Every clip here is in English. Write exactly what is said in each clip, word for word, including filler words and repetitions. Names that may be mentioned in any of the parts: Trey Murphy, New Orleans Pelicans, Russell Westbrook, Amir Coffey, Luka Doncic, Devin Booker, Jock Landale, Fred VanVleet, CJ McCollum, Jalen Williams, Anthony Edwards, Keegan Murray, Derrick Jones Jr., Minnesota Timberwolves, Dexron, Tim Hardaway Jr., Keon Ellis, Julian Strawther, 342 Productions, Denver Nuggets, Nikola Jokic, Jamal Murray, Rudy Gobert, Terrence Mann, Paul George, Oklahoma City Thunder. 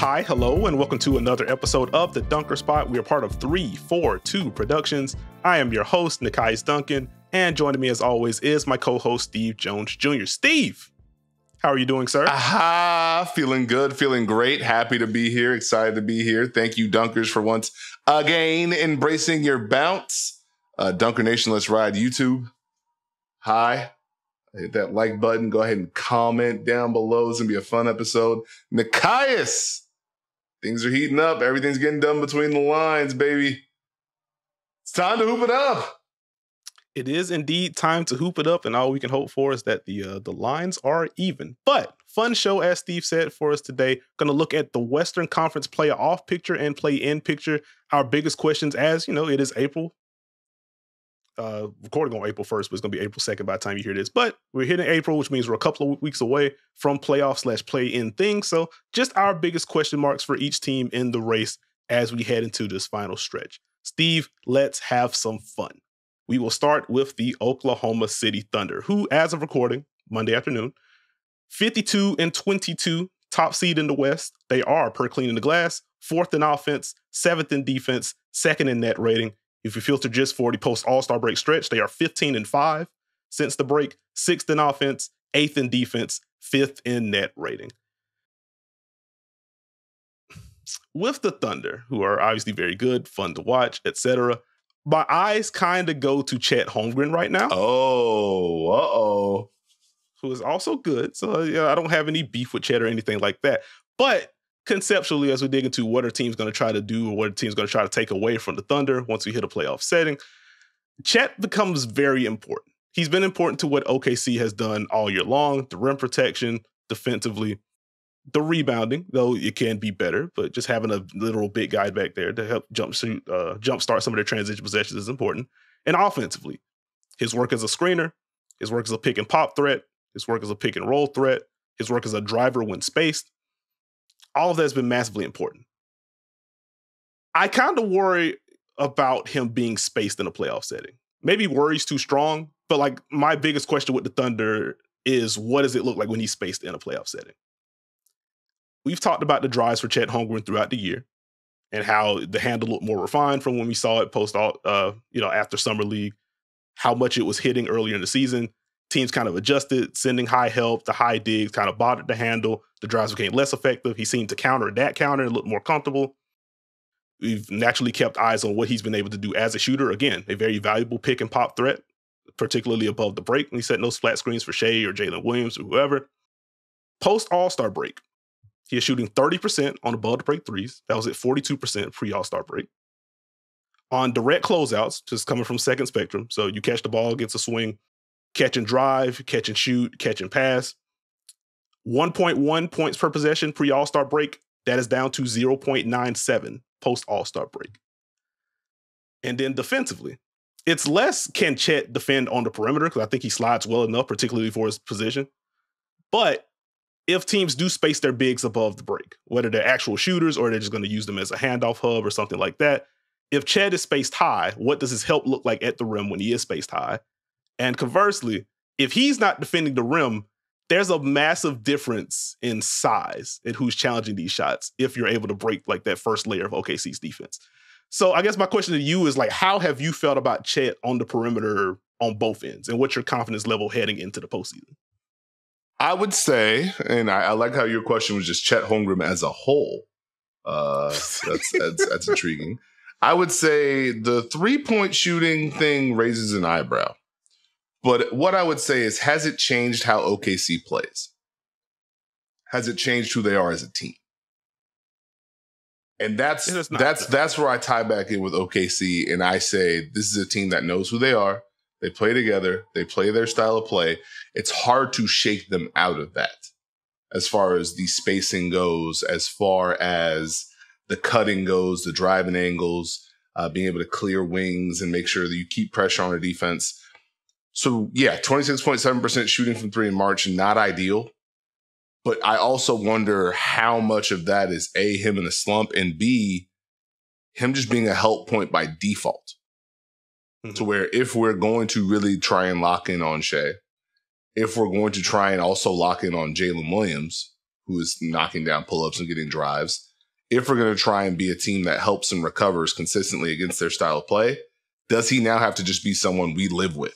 Hi, hello, and welcome to another episode of The Dunker Spot. We are part of three four two Productions. I am your host, Nekias Duncan, and joining me as always is my co-host, Steve Jones Junior Steve, how are you doing, sir? Aha, feeling good, feeling great. Happy to be here, excited to be here. Thank you, Dunkers, for once again embracing your bounce. Uh, Dunker Nation, let's ride YouTube. Hi. Hit that like button. Go ahead and comment down below. It's going to be a fun episode. Nekias! Things are heating up. Everything's getting done between the lines, baby. It's time to hoop it up. It is indeed time to hoop it up, and all we can hope for is that the uh, the lines are even. But fun show, as Steve said, for us today. Going to look at the Western Conference playoff picture and play-in picture. Our biggest questions, as you know, it is April. Uh, recording on April first, but it's going to be April second by the time you hear this. But we're hitting April, which means we're a couple of weeks away from playoff slash play-in things. So just our biggest question marks for each team in the race as we head into this final stretch. Steve, let's have some fun. We will start with the Oklahoma City Thunder, who, as of recording, Monday afternoon, fifty-two and twenty-two, top seed in the West. They are, per Cleaning the Glass, fourth in offense, seventh in defense, second in net rating. If you filter just forty post all-star break stretch, they are fifteen and five since the break, sixth in offense, eighth in defense, fifth in net rating. With the Thunder, who are obviously very good, fun to watch, et cetera, my eyes kind of go to Chet Holmgren right now. Oh, uh-oh. Who is also good, so you know, I don't have any beef with Chet or anything like that. But conceptually, as we dig into what our team's going to try to do or what our team's going to try to take away from the Thunder once we hit a playoff setting, Chet becomes very important. He's been important to what O K C has done all year long, the rim protection, defensively, the rebounding, though it can be better, but just having a literal big guy back there to help jump shoot, uh, jumpstart some of their transition possessions is important. And offensively, his work as a screener, his work as a pick and pop threat, his work as a pick and roll threat, his work as a driver when spaced, all of that has been massively important. I kind of worry about him being spaced in a playoff setting. Maybe worry's too strong, but like my biggest question with the Thunder is what does it look like when he's spaced in a playoff setting? We've talked about the drives for Chet Holmgren throughout the year and how the handle looked more refined from when we saw it post all, uh, you know, after Summer League, how much it was hitting earlier in the season. Teams kind of adjusted, sending high help, the high digs kind of bothered the handle. The drives became less effective. He seemed to counter that counter and look more comfortable. We've naturally kept eyes on what he's been able to do as a shooter. Again, a very valuable pick and pop threat, particularly above the break. And he set no flat screens for Shea or Jalen Williams or whoever. Post All-Star break, he is shooting thirty percent on above the break threes. That was at forty-two percent pre-All-Star break. On direct closeouts, just coming from second spectrum. So you catch the ball, gets a swing. Catch and drive, catch and shoot, catch and pass. one point one points per possession pre-All-Star break. That is down to zero point nine seven post-All-Star break. And then defensively, it's less can Chet defend on the perimeter because I think he slides well enough, particularly for his position. But if teams do space their bigs above the break, whether they're actual shooters or they're just going to use them as a handoff hub or something like that, if Chet is spaced high, what does his help look like at the rim when he is spaced high? And conversely, if he's not defending the rim, there's a massive difference in size in who's challenging these shots if you're able to break like that first layer of O K C's defense. So I guess my question to you is like, how have you felt about Chet on the perimeter on both ends and what's your confidence level heading into the postseason? I would say, and I, I like how your question was just Chet Holmgren as a whole. Uh, that's, that's, that's intriguing. I would say the three-point shooting thing raises an eyebrow. But what I would say is, has it changed how O K C plays? Has it changed who they are as a team? And that's that's that. that's where I tie back in with O K C, and I say this is a team that knows who they are. They play together. They play their style of play. It's hard to shake them out of that as far as the spacing goes, as far as the cutting goes, the driving angles, uh, being able to clear wings and make sure that you keep pressure on the defense. So, yeah, twenty-six point seven percent shooting from three in March, not ideal. But I also wonder how much of that is, A, him in a slump, and B, him just being a help point by default. Mm-hmm. To where if we're going to really try and lock in on Shea, if we're going to try and also lock in on Jalen Williams, who is knocking down pull-ups and getting drives, if we're going to try and be a team that helps and recovers consistently against their style of play, does he now have to just be someone we live with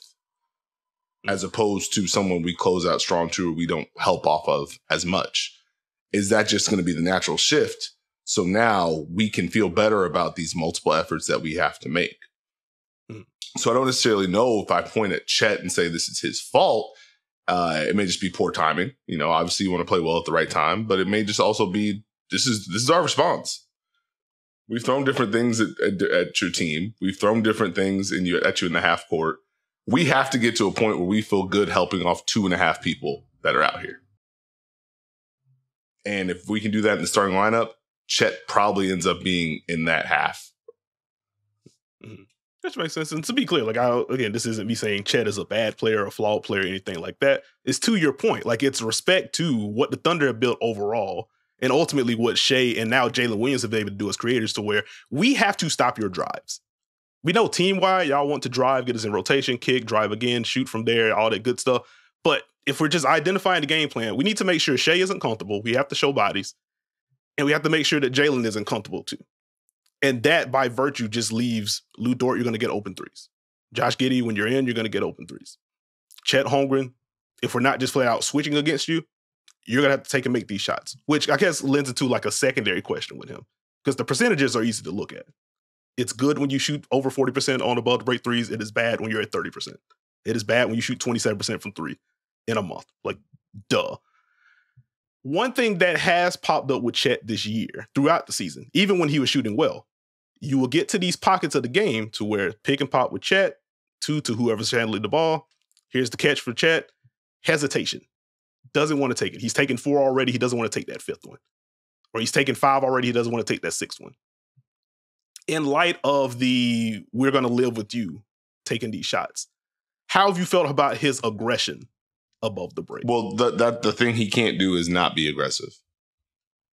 as opposed to someone we close out strong to or we don't help off of as much? Is that just going to be the natural shift? So now we can feel better about these multiple efforts that we have to make. So I don't necessarily know if I point at Chet and say this is his fault. Uh, it may just be poor timing. You know, obviously you want to play well at the right time, but it may just also be this is this is our response. We've thrown different things at, at, at your team. We've thrown different things in you at you in the half court. We have to get to a point where we feel good helping off two and a half people that are out here. And if we can do that in the starting lineup, Chet probably ends up being in that half. Mm-hmm. Which makes sense. And to be clear, like, I, again, this isn't me saying Chet is a bad player or a flawed player or anything like that. It's to your point. Like, it's respect to what the Thunder have built overall and ultimately what Shea and now Jalen Williams have been able to do as creators, to where we have to stop your drives. We know team-wide, y'all want to drive, get us in rotation, kick, drive again, shoot from there, all that good stuff. But if we're just identifying the game plan, we need to make sure Shea isn't comfortable. We have to show bodies. And we have to make sure that Jalen isn't comfortable, too. And that, by virtue, just leaves Lou Dort, you're going to get open threes. Josh Giddey, when you're in, you're going to get open threes. Chet Holmgren, if we're not just flat out switching against you, you're going to have to take and make these shots, which I guess lends into like a secondary question with him, because the percentages are easy to look at. It's good when you shoot over forty percent on above the break threes. It is bad when you're at thirty percent. It is bad when you shoot twenty-seven percent from three in a month. Like, duh. One thing that has popped up with Chet this year throughout the season, even when he was shooting well, you will get to these pockets of the game to where pick and pop with Chet, two to whoever's handling the ball. Here's the catch for Chet. Hesitation. Doesn't want to take it. He's taken four already. He doesn't want to take that fifth one. Or he's taken five already. He doesn't want to take that sixth one. In light of the we're going to live with you taking these shots, how have you felt about his aggression above the break? Well, the, that, the thing he can't do is not be aggressive.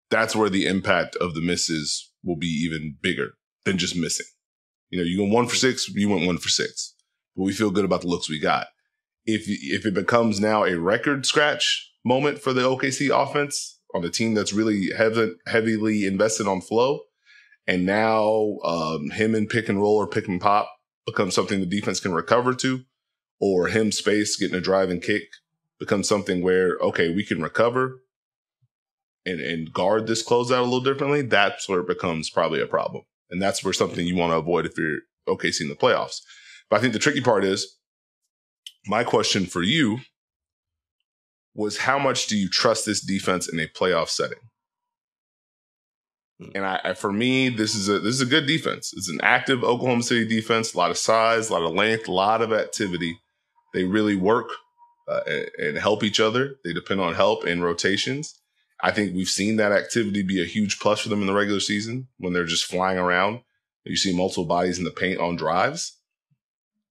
That's where the impact of the misses will be even bigger than just missing. You know, you go one for six, you went one for six. But we feel good about the looks we got. If if it becomes now a record scratch moment for the O K C offense on a team that's really heavy, heavily invested on flow, and now um, him in pick and roll or pick and pop becomes something the defense can recover to, or him space getting a drive and kick becomes something where, okay, we can recover and, and guard this closeout a little differently, that's where it becomes probably a problem. And that's where something you want to avoid if you're O K C in the playoffs. But I think the tricky part is, my question for you was, how much do you trust this defense in a playoff setting? Mm-hmm. And I, I, for me, this is a this is a good defense. It's an active Oklahoma City defense, a lot of size, a lot of length, a lot of activity. They really work uh, and, and help each other. They depend on help and rotations. I think we've seen that activity be a huge plus for them in the regular season when they're just flying around. You see multiple bodies in the paint on drives.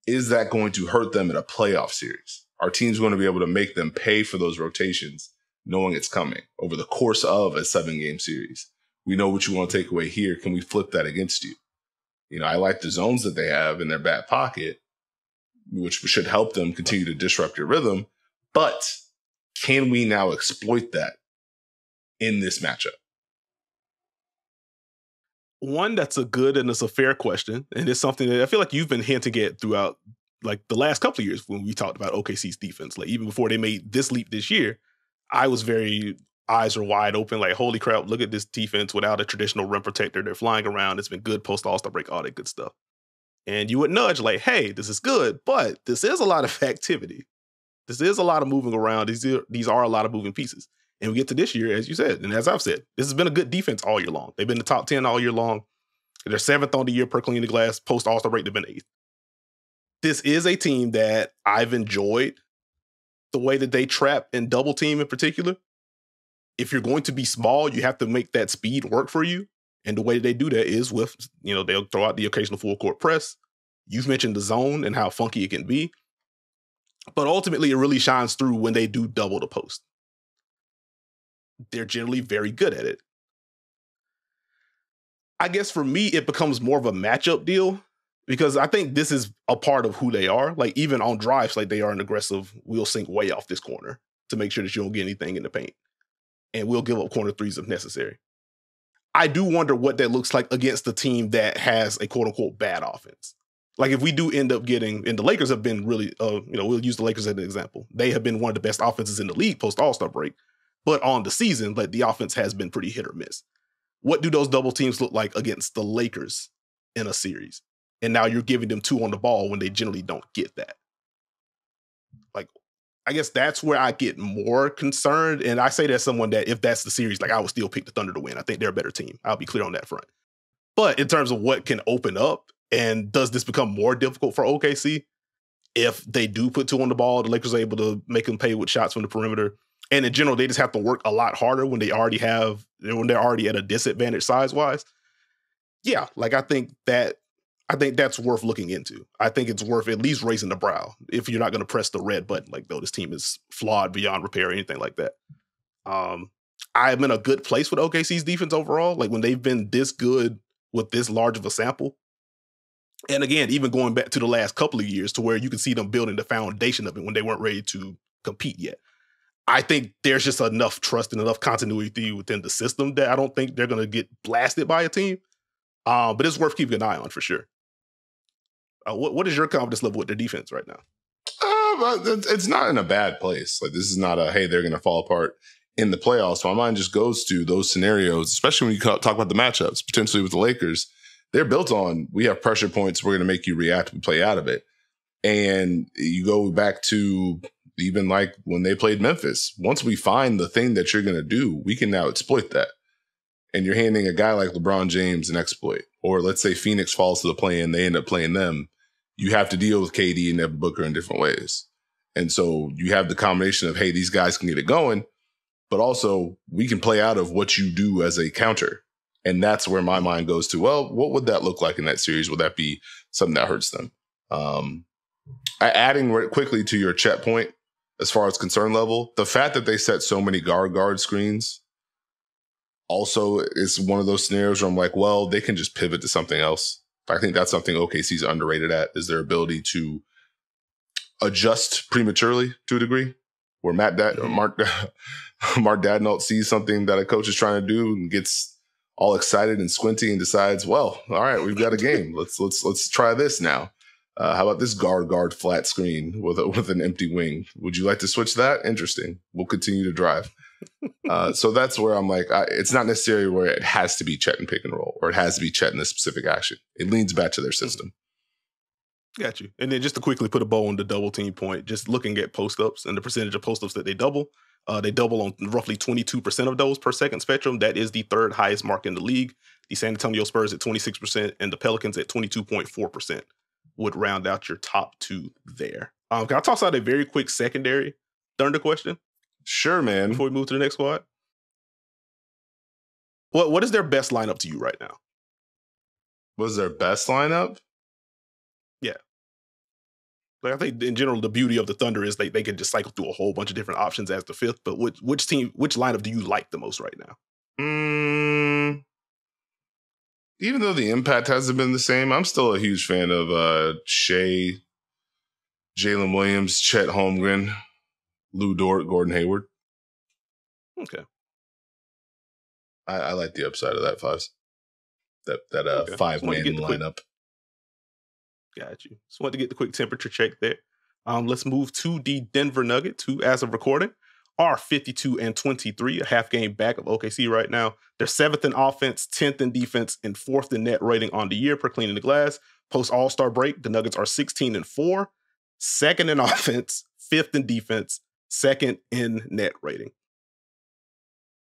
Is that going to hurt them in a playoff series? Our team's going to be able to make them pay for those rotations knowing it's coming over the course of a seven-game series. We know what you want to take away here. Can we flip that against you? You know, I like the zones that they have in their back pocket, which should help them continue to disrupt your rhythm. But can we now exploit that in this matchup? One, that's a good and it's a fair question. And it's something that I feel like you've been hinting at throughout like the last couple of years when we talked about O K C's defense. Like, even before they made this leap this year, I was very eyes are wide open. Like, holy crap, look at this defense without a traditional rim protector. They're flying around. It's been good post All-Star break, all that good stuff. And you would nudge like, hey, this is good, but this is a lot of activity. This is a lot of moving around. These are, these are a lot of moving pieces. And we get to this year, as you said, and as I've said, this has been a good defense all year long. They've been the top ten all year long. They're seventh on the year per clean the glass. Post All-Star break, they've been eighth. This is a team that I've enjoyed the way that they trap and double team in particular. If you're going to be small, you have to make that speed work for you. And the way that they do that is with, you know, they'll throw out the occasional full court press. You've mentioned the zone and how funky it can be. But ultimately, it really shines through when they do double the post. They're generally very good at it. I guess for me, it becomes more of a matchup deal because I think this is a part of who they are. Like, even on drives, like, they are an aggressive, we'll sink way off this corner to make sure that you don't get anything in the paint. And we'll give up corner threes if necessary. I do wonder what that looks like against the team that has a quote unquote bad offense. Like if we do end up getting, and the Lakers have been really, uh, you know, we'll use the Lakers as an example. They have been one of the best offenses in the league post All-Star break, but on the season, like the offense has been pretty hit or miss. What do those double teams look like against the Lakers in a series? And now you're giving them two on the ball when they generally don't get that. Like, I guess that's where I get more concerned. And I say that as someone that if that's the series, like I would still pick the Thunder to win. I think they're a better team. I'll be clear on that front. But in terms of what can open up, and does this become more difficult for O K C? If they do put two on the ball, the Lakers are able to make them pay with shots from the perimeter. And in general, they just have to work a lot harder when they already have, when they're already at a disadvantage size-wise. Yeah, like I think that, I think that's worth looking into. I think it's worth at least raising the brow if you're not going to press the red button. Like, though, this team is flawed beyond repair or anything like that. Um, I'm in a good place with O K C's defense overall. Like, when they've been this good with this large of a sample. And again, even going back to the last couple of years to where you can see them building the foundation of it when they weren't ready to compete yet. I think there's just enough trust and enough continuity within the system that I don't think they're going to get blasted by a team. Uh, but it's worth keeping an eye on for sure. Uh, what what is your confidence level with their defense right now? Uh, it's not in a bad place. Like this is not a hey they're going to fall apart in the playoffs. My mind just goes to those scenarios, especially when you talk about the matchups potentially with the Lakers. They're built on we have pressure points. We're going to make you react. We play out of it, and you go back to even like when they played Memphis. Once we find the thing that you're going to do, we can now exploit that. And you're handing a guy like LeBron James an exploit. Or let's say Phoenix falls to the play and they end up playing them. You have to deal with K D and Devin Booker in different ways. And so you have the combination of, hey, these guys can get it going, but also we can play out of what you do as a counter. And that's where my mind goes to, well, what would that look like in that series? Would that be something that hurts them? Um, adding quickly to your Chet point, as far as concern level, the fact that they set so many guard guard screens also is one of those scenarios where I'm like, well, they can just pivot to something else. I think that's something O K C's underrated at is their ability to adjust prematurely to a degree where Matt Dad, mm-hmm. Mark, Mark Dadnault sees something that a coach is trying to do and gets all excited and squinty and decides, well, all right, we've got a game. Let's, let's, let's try this now. Uh, how about this guard guard flat screen with a, with an empty wing? Would you like to switch that? Interesting. We'll continue to drive. uh, so that's where I'm like, I, it's not necessarily where it has to be Chet and pick and roll, or it has to be Chet in this specific action. It leans back to their system. Got you. And then just to quickly put a bow on the double team point, just looking at post-ups and the percentage of post-ups that they double, uh, they double on roughly twenty-two percent of those per second spectrum. That is the third highest mark in the league. The San Antonio Spurs at twenty-six percent and the Pelicans at twenty-two point four percent would round out your top two there. Um, can I toss out a very quick secondary Thunder question? Sure, man. Before we move to the next squad. What what is their best lineup to you right now? What's their best lineup? Yeah. Like I think in general, the beauty of the Thunder is they, they can just cycle through a whole bunch of different options as the fifth, but which which team, which lineup do you like the most right now? Mm, even though the impact hasn't been the same, I'm still a huge fan of uh, Shea, Jalen Williams, Chet Holmgren, Lou Dort, Gordon Hayward. Okay. I, I like the upside of that fives. That that uh okay. five man lineup. Quick. Got you. Just wanted to get the quick temperature check there. Um, let's move to the Denver Nuggets, who as of recording are fifty-two and twenty-three, a half game back of O K C right now. They're seventh in offense, tenth in defense, and fourth in net rating on the year per cleaning the glass. Post All-Star break, the Nuggets are sixteen and four, second in offense, fifth in defense. Second in net rating.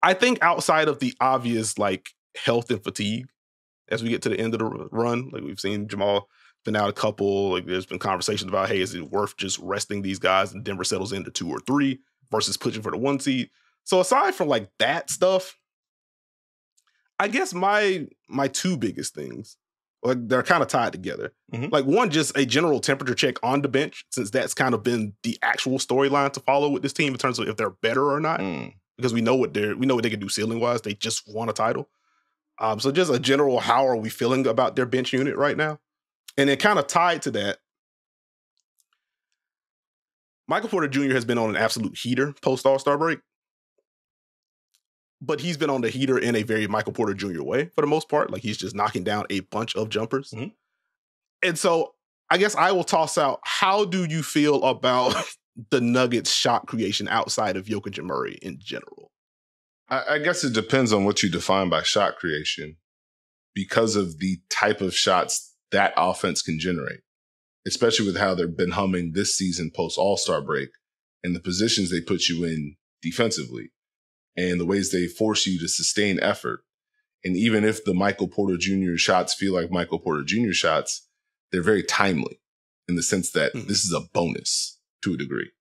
I think outside of the obvious, like health and fatigue, as we get to the end of the run, like we've seen Jamal been out a couple, like there's been conversations about, hey, is it worth just resting these guys and Denver settles into two or three versus pushing for the one seed? So aside from like that stuff, I guess my my two biggest things, like they're kind of tied together. Mm-hmm. Like one, just a general temperature check on the bench, since that's kind of been the actual storyline to follow with this team in terms of if they're better or not, mm. because we know what they're we know what they can do ceiling wise. They just won a title, um. So just a general, how are we feeling about their bench unit right now? And then kind of tied to that, Michael Porter Junior has been on an absolute heater post All-Star break, but he's been on the heater in a very Michael Porter Junior way for the most part. Like, he's just knocking down a bunch of jumpers. Mm-hmm. And so I guess I will toss out, how do you feel about the Nuggets shot creation outside of Jokic and Murray in general? I, I guess it depends on what you define by shot creation because of the type of shots that offense can generate, especially with how they've been humming this season post All-Star break and the positions they put you in defensively and the ways they force you to sustain effort. And even if the Michael Porter Junior shots feel like Michael Porter Junior shots, they're very timely in the sense that mm-hmm. this is a bonus to a degree.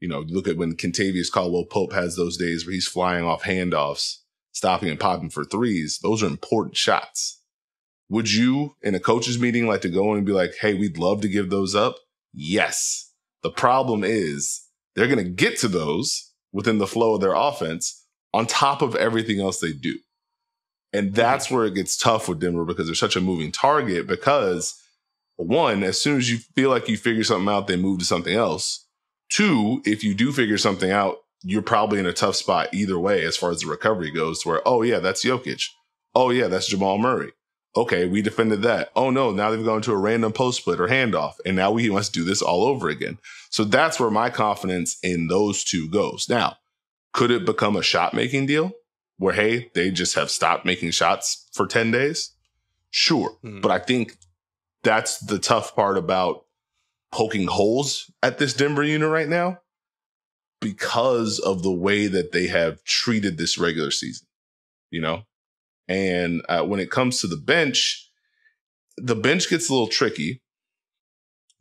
You know, look at when Kentavious Caldwell-Pope has those days where he's flying off handoffs, stopping and popping for threes. Those are important shots. Would you, in a coach's meeting, like to go in and be like, hey, we'd love to give those up? Yes. The problem is they're going to get to those within the flow of their offense on top of everything else they do. And that's where it gets tough with Denver because they're such a moving target because, one, as soon as you feel like you figure something out, they move to something else. Two, if you do figure something out, you're probably in a tough spot either way as far as the recovery goes to where, oh, yeah, that's Jokic. Oh, yeah, that's Jamal Murray. Okay, we defended that. Oh, no, now they've gone to a random post split or handoff, and now we must do this all over again. So that's where my confidence in those two goes. Now, could it become a shot-making deal where, hey, they just have stopped making shots for ten days? Sure, mm. but I think that's the tough part about poking holes at this Denver unit right now because of the way that they have treated this regular season, you know? And uh, when it comes to the bench, the bench gets a little tricky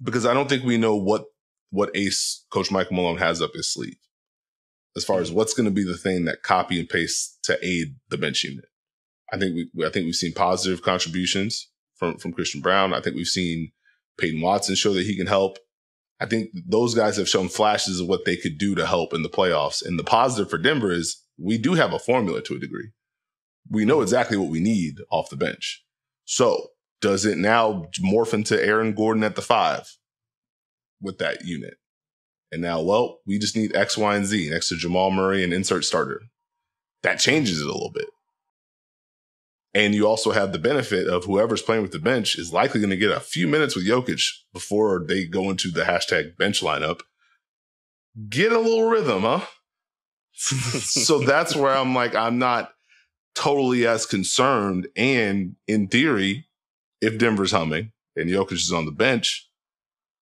because I don't think we know what what ace Coach Michael Malone has up his sleeve as far as what's going to be the thing that copy and paste to aid the bench unit. I think we I think we've seen positive contributions from from Christian Brown. I think we've seen Peyton Watson show that he can help. I think those guys have shown flashes of what they could do to help in the playoffs. And the positive for Denver is we do have a formula to a degree. We know exactly what we need off the bench. So does it now morph into Aaron Gordon at the five with that unit? And now, well, we just need X, Y, and Z next to Jamal Murray and insert starter. That changes it a little bit. And you also have the benefit of whoever's playing with the bench is likely going to get a few minutes with Jokic before they go into the hashtag bench lineup. Get a little rhythm, huh? So that's where I'm like, I'm not totally as concerned. And in theory, if Denver's humming and Jokic is on the bench,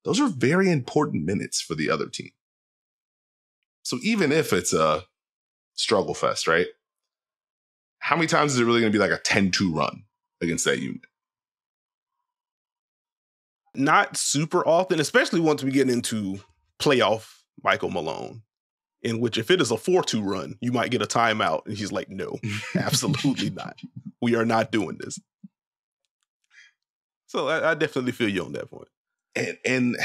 those are very important minutes for the other team. So even if it's a struggle fest, right? How many times is it really going to be like a ten two run against that unit? Not super often, especially once we get into playoff Michael Malone, in which if it is a four two run, you might get a timeout. And he's like, no, absolutely not. We are not doing this. So I, I definitely feel you on that point. And, and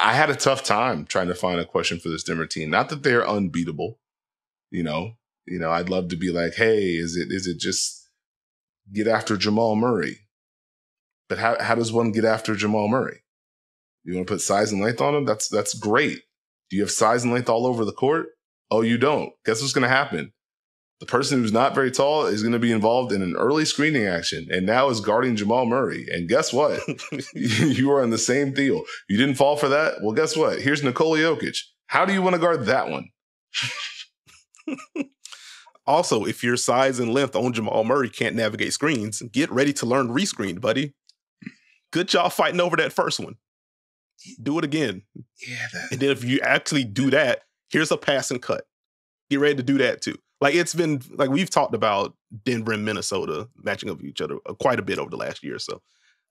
I had a tough time trying to find a question for this Denver team. Not that they're unbeatable. You know, you know, I'd love to be like, hey, is it is it just get after Jamal Murray? But how, how does one get after Jamal Murray? You want to put size and length on him? That's that's great. Do you have size and length all over the court? Oh, you don't. Guess what's going to happen? The person who's not very tall is going to be involved in an early screening action and now is guarding Jamal Murray. And guess what? You are in the same deal. You didn't fall for that? Well, guess what? Here's Nikola Jokic. How do you want to guard that one? Also, if your size and length on Jamal Murray can't navigate screens, get ready to learn rescreen, buddy. Good job fighting over that first one. Do it again. Yeah. That, and then if you actually do that, here's a pass and cut. Get ready to do that too. Like it's been, like we've talked about Denver and Minnesota matching up with each other quite a bit over the last year or so.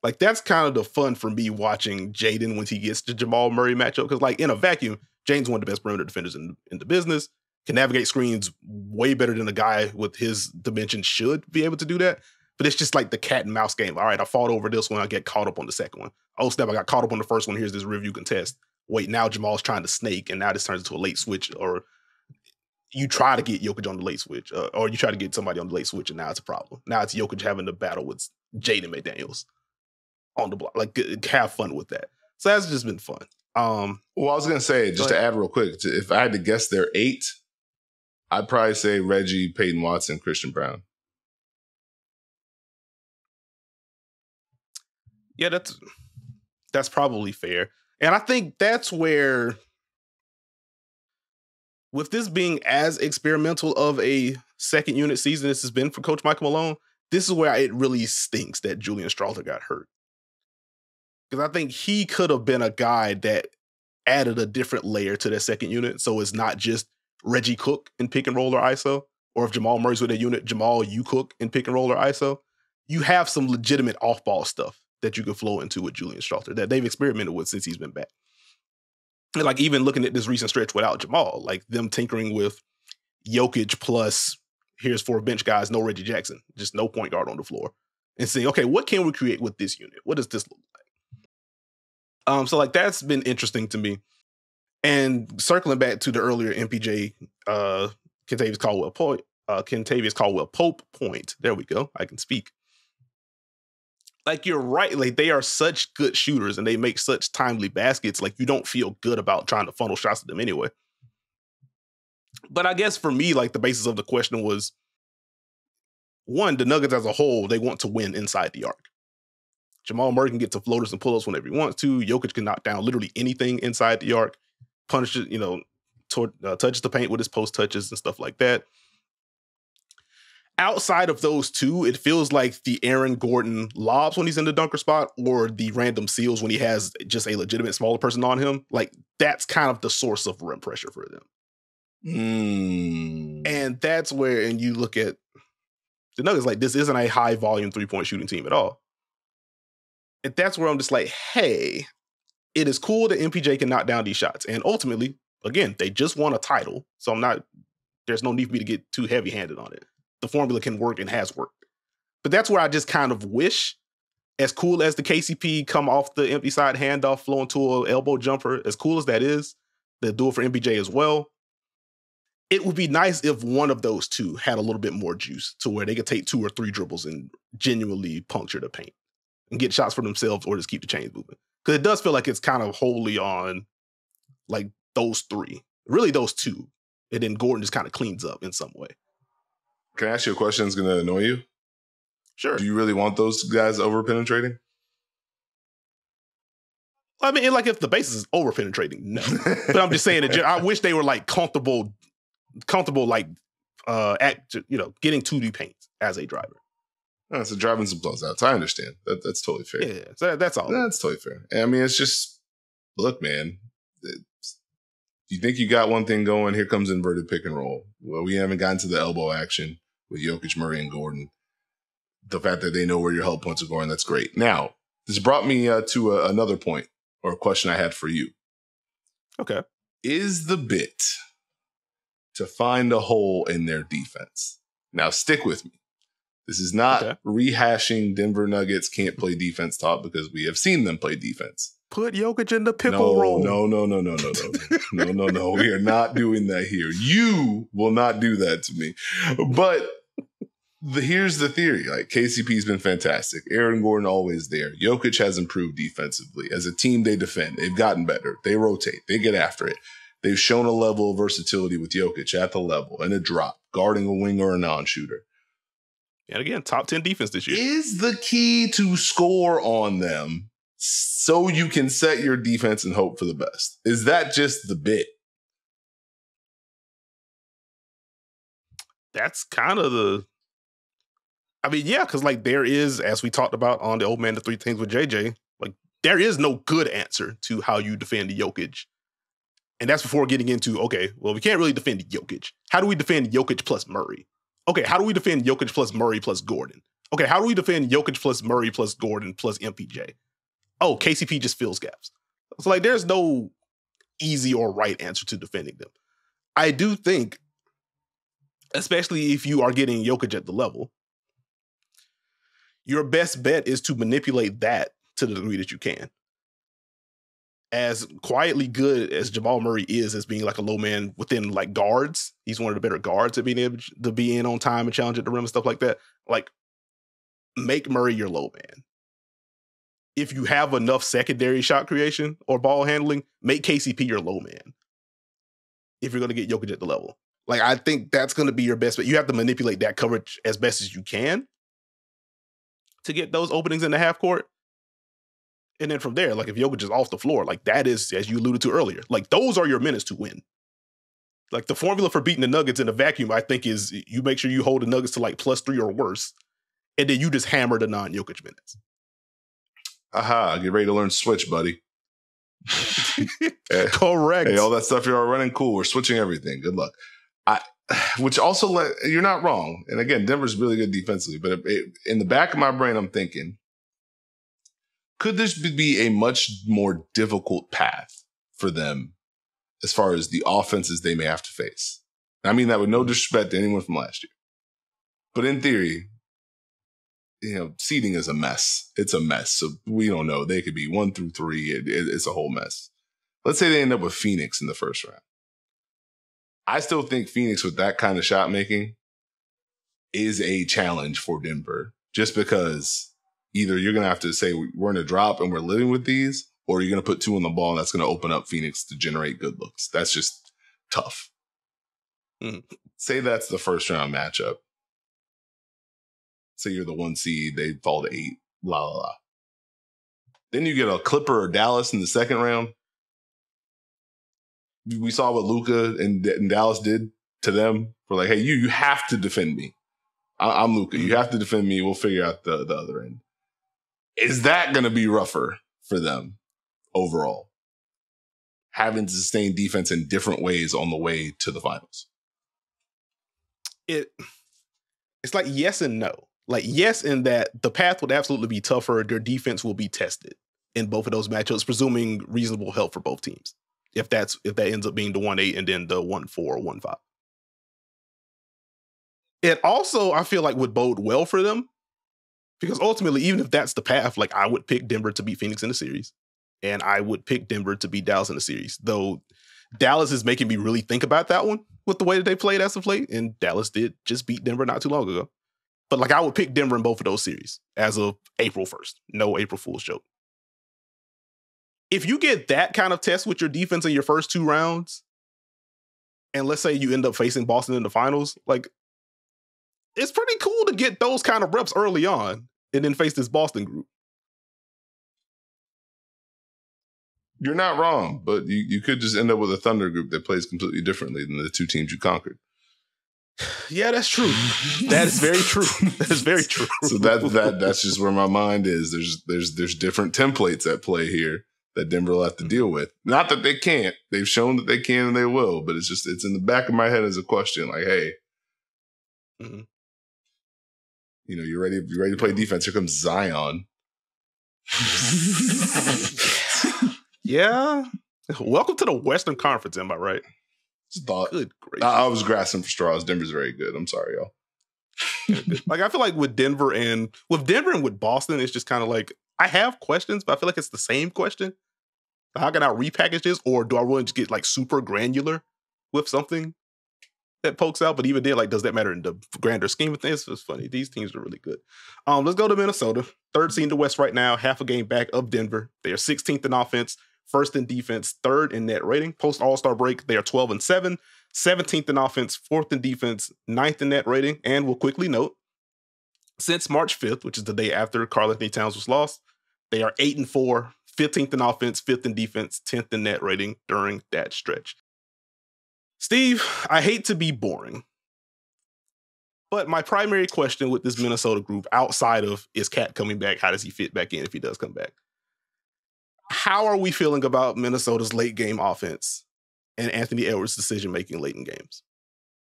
Like that's kind of the fun for me watching Jaden when he gets to Jamal Murray matchup. Cause like in a vacuum, Jaden's one of the best perimeter defenders in, in the business, can navigate screens way better than a guy with his dimension should be able to do that. But it's just like the cat and mouse game. All right, I fought over this one. I get caught up on the second one. Oh, snap, I got caught up on the first one. Here's this review contest. Wait, now Jamal's trying to snake, and now this turns into a late switch. Or you try to get Jokic on the late switch, uh, or you try to get somebody on the late switch, and now it's a problem. Now it's Jokic having to battle with Jaden McDaniels on the block. Like, have fun with that. So that's just been fun. Um, well, I was going to say, just to add real quick, if I had to guess, they're eight. I'd probably say Reggie, Peyton Watson, Christian Brown. Yeah, that's that's probably fair. And I think that's where, with this being as experimental of a second unit season this has been for Coach Michael Malone, this is where it really stinks that Julian Strawther got hurt. Because I think he could have been a guy that added a different layer to that second unit. So it's not just Reggie Cook in pick and roll or I S O, or if Jamal Murray's with a unit, Jamal, you Cook in pick and roll or I S O. You have some legitimate off-ball stuff that you can flow into with Julian Strawther that they've experimented with since he's been back. And like even looking at this recent stretch without Jamal, like them tinkering with Jokic plus here's four bench guys, no Reggie Jackson, just no point guard on the floor, and saying, okay, what can we create with this unit? What does this look like? Um, so like that's been interesting to me. And circling back to the earlier M P J, uh, Kentavious Caldwell-Pope, uh, Kentavious Caldwell-Pope point. There we go. I can speak. Like, you're right. Like, they are such good shooters and they make such timely baskets. Like, you don't feel good about trying to funnel shots at them anyway. But I guess for me, like, the basis of the question was, one, the Nuggets as a whole, they want to win inside the arc. Jamal Murray can get to floaters and pull-ups whenever he wants to. Jokic can knock down literally anything inside the arc. Punishes, you know, toward, uh, touches the paint with his post touches and stuff like that. Outside of those two, it feels like the Aaron Gordon lobs when he's in the dunker spot or the random seals when he has just a legitimate smaller person on him. Like, that's kind of the source of rim pressure for them. Mm. And that's where, and you look at the Nuggets, like, this isn't a high volume three-point shooting team at all. And that's where I'm just like, hey, it is cool that M P J can knock down these shots. And ultimately, again, they just won a title. So I'm not, there's no need for me to get too heavy-handed on it. The formula can work and has worked. But that's where I just kind of wish, as cool as the K C P come off the empty side handoff, flow into an elbow jumper, as cool as that is, they'll do it for M P J as well. It would be nice if one of those two had a little bit more juice to where they could take two or three dribbles and genuinely puncture the paint and get shots for themselves or just keep the chains moving. Because it does feel like it's kind of wholly on like those three, really those two. And then Gordon just kind of cleans up in some way. Can I ask you a question that's going to annoy you? Sure. Do you really want those guys over-penetrating? I mean, like if the basis is over-penetrating, no. But I'm just saying, that I wish they were like comfortable, comfortable like, uh, at, you know, getting to the paint as a driver. No, so driving some closeouts. I understand. That, that's totally fair. Yeah, that, that's all. That's totally fair. I mean, it's just, look, man, it's, you think you got one thing going, here comes inverted pick and roll. Well, we haven't gotten to the elbow action with Jokic, Murray, and Gordon. The fact that they know where your help points are going, that's great. Now, this brought me uh, to a, another point or a question I had for you. Okay. Is the bit to find a hole in their defense? Now, stick with me. This is not okay. rehashing Denver Nuggets can't play defense talk because we have seen them play defense. Put Jokic in the pickle no, roll. No, no, no, no, no, no, no, no, no, no. We are not doing that here. You will not do that to me. But the, here's the theory. Like, K C P's been fantastic. Aaron Gordon always there. Jokic has improved defensively. As a team, they defend. They've gotten better. They rotate. They get after it. They've shown a level of versatility with Jokic at the level and a drop, guarding a wing or a non-shooter. And again, top ten defense this year. Is the key to score on them? So you can set your defense and hope for the best. Is that just the bit? That's kind of the... I mean, yeah, because like there is, as we talked about on the Old Man, the Three Things with J J, like there is no good answer to how you defend Jokic. And that's before getting into, okay, well, we can't really defend Jokic. How do we defend Jokic plus Murray? Okay, how do we defend Jokic plus Murray plus Gordon? Okay, how do we defend Jokic plus Murray plus Gordon plus M P J? Oh, K C P just fills gaps. So, like, there's no easy or right answer to defending them. I do think, especially if you are getting Jokic at the level, your best bet is to manipulate that to the degree that you can. As quietly good as Jamal Murray is as being, like, a low man within, like, guards, he's one of the better guards at being able to be in on time and challenge at the rim and stuff like that. Like, make Murray your low man. If you have enough secondary shot creation or ball handling, make K C P your low man. If you're going to get Jokic at the level. Like, I think that's going to be your best, but you have to manipulate that coverage as best as you can to get those openings in the half court. And then from there, like, if Jokic is off the floor, like, that is, as you alluded to earlier, like, those are your minutes to win. Like, the formula for beating the Nuggets in a vacuum, I think, is you make sure you hold the Nuggets to, like, plus three or worse, and then you just hammer the non-Jokic minutes. Aha, get ready to learn switch, buddy. Correct. Hey, all that stuff you're all running, cool. We're switching everything. Good luck. I, which also, let, you're not wrong. And again, Denver's really good defensively, but it, in the back of my brain, I'm thinking, could this be a much more difficult path for them as far as the offenses they may have to face? I mean that with no disrespect to anyone from last year. But in theory, you know, seeding is a mess. It's a mess. So we don't know. They could be one through three. It, it, it's a whole mess. Let's say they end up with Phoenix in the first round. I still think Phoenix with that kind of shot making is a challenge for Denver, just because either you're going to have to say we're in a drop and we're living with these, or you're going to put two on the ball, and that's going to open up Phoenix to generate good looks. That's just tough. Mm. Say that's the first round matchup. Say you're the one seed, they fall to eight, la, la, la. Then you get a Clipper or Dallas in the second round. We saw what Luka and, and Dallas did to them. We're like, hey, you, you have to defend me. I, I'm Luka. Mm. You have to defend me. We'll figure out the, the other end. Is that going to be rougher for them overall? Having to sustain defense in different ways on the way to the finals. It, it's like yes and no. Like yes, in that the path would absolutely be tougher. Their defense will be tested in both of those matchups, presuming reasonable help for both teams. If that's if that ends up being the one eight and then the one four or one five. It also, I feel like, would bode well for them. Because ultimately, even if that's the path, like I would pick Denver to beat Phoenix in the series, and I would pick Denver to beat Dallas in the series. Though Dallas is making me really think about that one with the way that they played as of late, and Dallas did just beat Denver not too long ago. But like I would pick Denver in both of those series as of April first. No April Fool's joke. If you get that kind of test with your defense in your first two rounds, and let's say you end up facing Boston in the finals, like it's pretty cool to get those kind of reps early on and then face this Boston group. You're not wrong, but you, you could just end up with a Thunder group that plays completely differently than the two teams you conquered. Yeah, that's true. That is very true. That is very true. So that that that's just where my mind is. There's there's there's different templates at play here that Denver will have to deal with. Not that they can't. They've shown that they can and they will, but it's just it's in the back of my head as a question, like, hey. Mm-hmm. You know, you're ready, you're ready to play defense. Here comes Zion. Yeah. Welcome to the Western Conference, am I right? Just thought. Good gracious. I, I was grasping for straws. Denver's very good. I'm sorry, y'all. Like, I feel like with Denver and with Denver and with Boston, it's just kind of like, I have questions, but I feel like it's the same question. How can I repackage this? Or do I really just get like super granular with something that pokes out? But even then, like, does that matter in the grander scheme of things? It's funny. These teams are really good. Um, let's go to Minnesota. Third seed in the West right now, half a game back of Denver. They are sixteenth in offense, first in defense, third in net rating. Post All-Star break, they are twelve and seven, seventeenth in offense, fourth in defense, ninth in net rating. And we'll quickly note, since March fifth, which is the day after Karl-Anthony Towns was lost, they are eight and four, fifteenth in offense, fifth in defense, tenth in net rating during that stretch. Steve, I hate to be boring, but my primary question with this Minnesota group, outside of is Cat coming back, how does he fit back in if he does come back? How are we feeling about Minnesota's late game offense and Anthony Edwards' decision making late in games?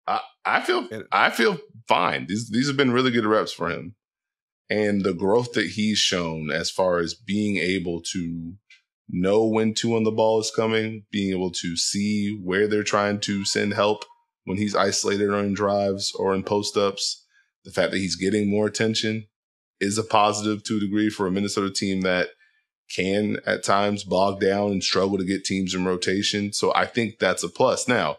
I, I feel and, I feel fine. These these have been really good reps for him, and the growth that he's shown as far as being able to know when two on the ball is coming, being able to see where they're trying to send help when he's isolated on drives or in post-ups. The fact that he's getting more attention is a positive to a degree for a Minnesota team that can at times bog down and struggle to get teams in rotation. So I think that's a plus. Now,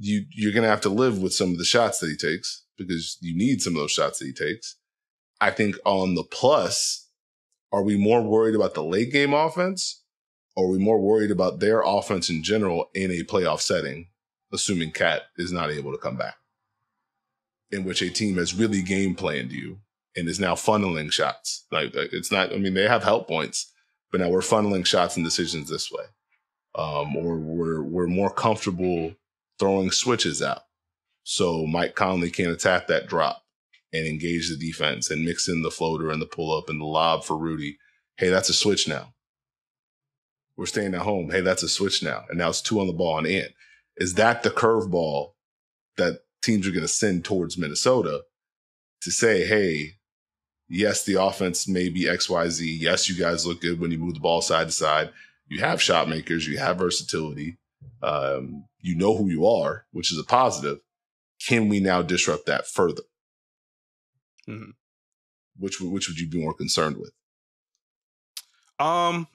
you, you're going to have to live with some of the shots that he takes because you need some of those shots that he takes. I think on the plus, are we more worried about the late game offense? Are we more worried about their offense in general in a playoff setting assuming Cat is not able to come back, in which a team has really game planned you and is now funneling shots. Like, it's not, I mean, they have help points, but now we're funneling shots and decisions this way. Um, or we're, we're more comfortable throwing switches out. So Mike Conley can't attack that drop and engage the defense and mix in the floater and the pull-up and the lob for Rudy. Hey, that's a switch now. We're staying at home. Hey, that's a switch now. And now it's two on the ball and in. Is that the curveball that teams are going to send towards Minnesota to say, hey, yes, the offense may be X Y Z. Yes, you guys look good when you move the ball side to side. You have shot makers. You have versatility. Um, you know who you are, which is a positive. Can we now disrupt that further? Mm-hmm. Which which would you be more concerned with? Um,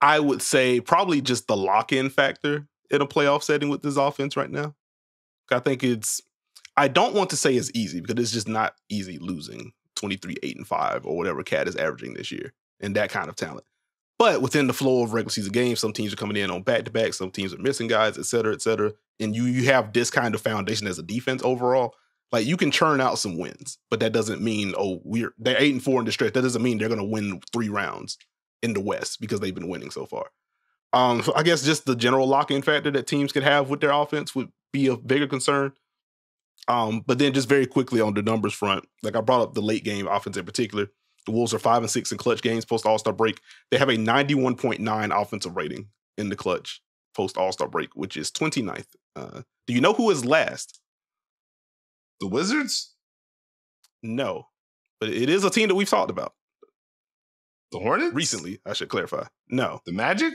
I would say probably just the lock-in factor in a playoff setting with this offense right now. I think it's, I don't want to say it's easy because it's just not easy losing twenty-three, eight, and five or whatever Cat is averaging this year and that kind of talent. But within the flow of regular season games, some teams are coming in on back-to-back, some teams are missing guys, et cetera, et cetera. And you you have this kind of foundation as a defense overall. Like, you can churn out some wins, but that doesn't mean, oh, we're they're eight and four in the stretch. That doesn't mean they're going to win three rounds in the West because they've been winning so far. Um, so I guess just the general lock-in factor that teams could have with their offense would be a bigger concern. Um, but then just very quickly on the numbers front, like I brought up the late game offense in particular. The Wolves are five and six in clutch games post All-Star break. They have a ninety-one point nine offensive rating in the clutch post All-Star break, which is twenty-ninth. Uh, do you know who is last? The Wizards? No. But it is a team that we've talked about. The Hornets? Recently, I should clarify. No. The Magic?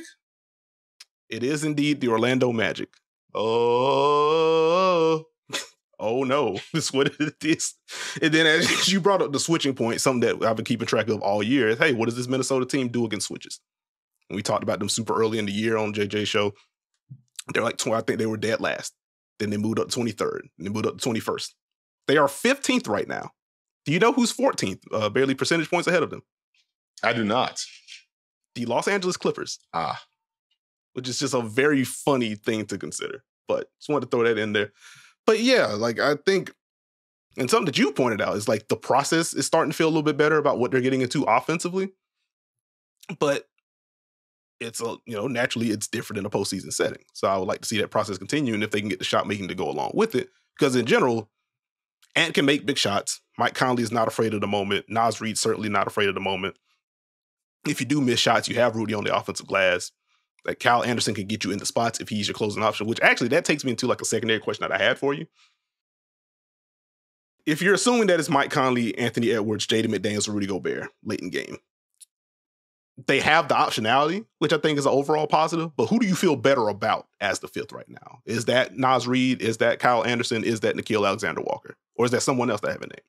It is indeed the Orlando Magic. Oh. Oh, no. That's what it is. And then as you brought up the switching point, something that I've been keeping track of all year is, hey, what does this Minnesota team do against switches? And we talked about them super early in the year on J J show. They're like, I think they were dead last. Then they moved up twenty-third. And they moved up twenty-first. They are fifteenth right now. Do you know who's fourteenth? Uh, barely percentage points ahead of them. I do not. The Los Angeles Clippers. Ah. Which is just a very funny thing to consider. But just wanted to throw that in there. But yeah, like I think, and something that you pointed out is like the process is starting to feel a little bit better about what they're getting into offensively. But it's, a you know, naturally it's different in a postseason setting. So I would like to see that process continue. And if they can get the shot making to go along with it, because in general, Ant can make big shots. Mike Conley is not afraid of the moment. Naz Reid certainly not afraid of the moment. If you do miss shots, you have Rudy on the offensive glass. Like Kyle Anderson can get you in the spots if he's your closing option, which actually that takes me into like a secondary question that I had for you. If you're assuming that it's Mike Conley, Anthony Edwards, Jaden McDaniels, Rudy Gobert late in game, they have the optionality, which I think is an overall positive, but who do you feel better about as the fifth right now? Is that Naz Reid? Is that Kyle Anderson? Is that Nickeil Alexander-Walker? Or is that someone else that I haven't named?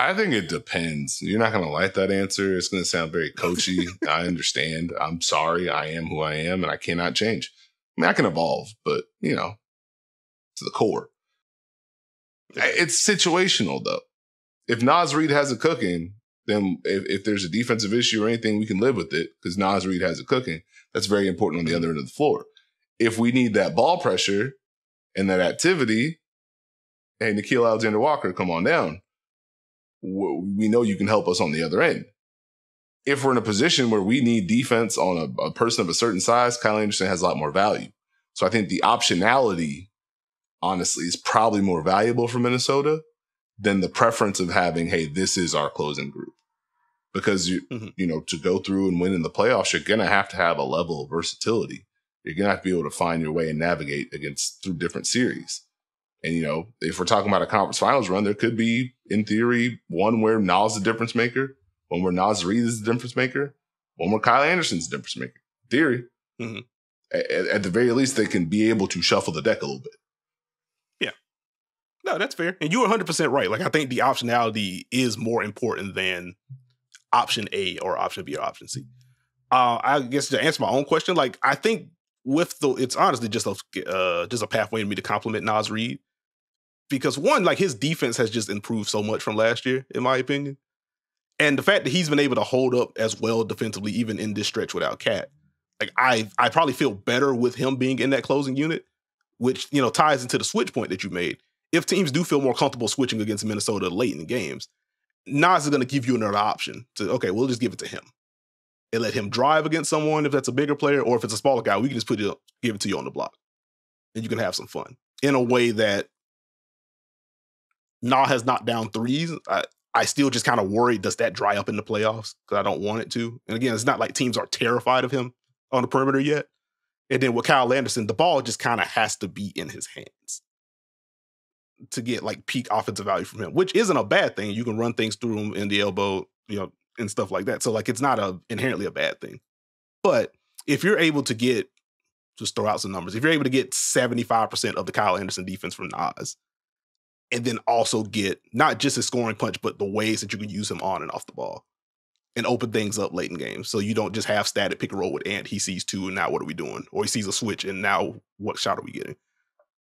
I think it depends. You're not going to like that answer. It's going to sound very coachy. I understand. I'm sorry. I am who I am, and I cannot change. I mean, I can evolve, but, you know, to the core. It's situational, though. If Naz Reid has it cooking, then if, if there's a defensive issue or anything, we can live with it because Naz Reid has it cooking. That's very important on the other end of the floor. If we need that ball pressure and that activity, hey, Nickeil Alexander-Walker, come on down. We know you can help us on the other end. If we're in a position where we need defense on a, a person of a certain size, Kyle Anderson has a lot more value. So I think the optionality, honestly, is probably more valuable for Minnesota than the preference of having, hey, this is our closing group. Because, you, mm-hmm. you know, to go through and win in the playoffs, you're going to have to have a level of versatility. You're going to have to be able to find your way and navigate against through different series. And, you know, if we're talking about a conference finals run, there could be, in theory, one where Nas is the difference maker, one where Naz Reid is the difference maker, one where Kyle Anderson is the difference maker. Theory. Mm-hmm. At, at the very least, they can be able to shuffle the deck a little bit. Yeah. No, that's fair. And you're one hundred percent right. Like, I think the optionality is more important than option A or option B or option C. Uh, I guess to answer my own question, like, I think with the, it's honestly just a, uh, just a pathway for me to compliment Naz Reid. Because one, like his defense has just improved so much from last year, in my opinion. And the fact that he's been able to hold up as well defensively, even in this stretch without Cat, like I I probably feel better with him being in that closing unit which, you know, ties into the switch point that you made. If teams do feel more comfortable switching against Minnesota late in the games, Nas is going to give you another option to, okay, we'll just give it to him and let him drive against someone if that's a bigger player, or if it's a smaller guy, we can just put it up, give it to you on the block, and you can have some fun in a way that Nas has knocked down threes. I, I still just kind of worry, does that dry up in the playoffs? Because I don't want it to. And again, it's not like teams are terrified of him on the perimeter yet. And then with Kyle Anderson, the ball just kind of has to be in his hands to get like peak offensive value from him, which isn't a bad thing. You can run things through him in the elbow, you know, and stuff like that. So like, it's not a inherently a bad thing. But if you're able to get, just throw out some numbers, if you're able to get seventy-five percent of the Kyle Anderson defense from Nas, and then also get not just his scoring punch, but the ways that you can use him on and off the ball and open things up late in games. So you don't just have static pick and roll with Ant. He sees two and now what are we doing? Or he sees a switch and now what shot are we getting?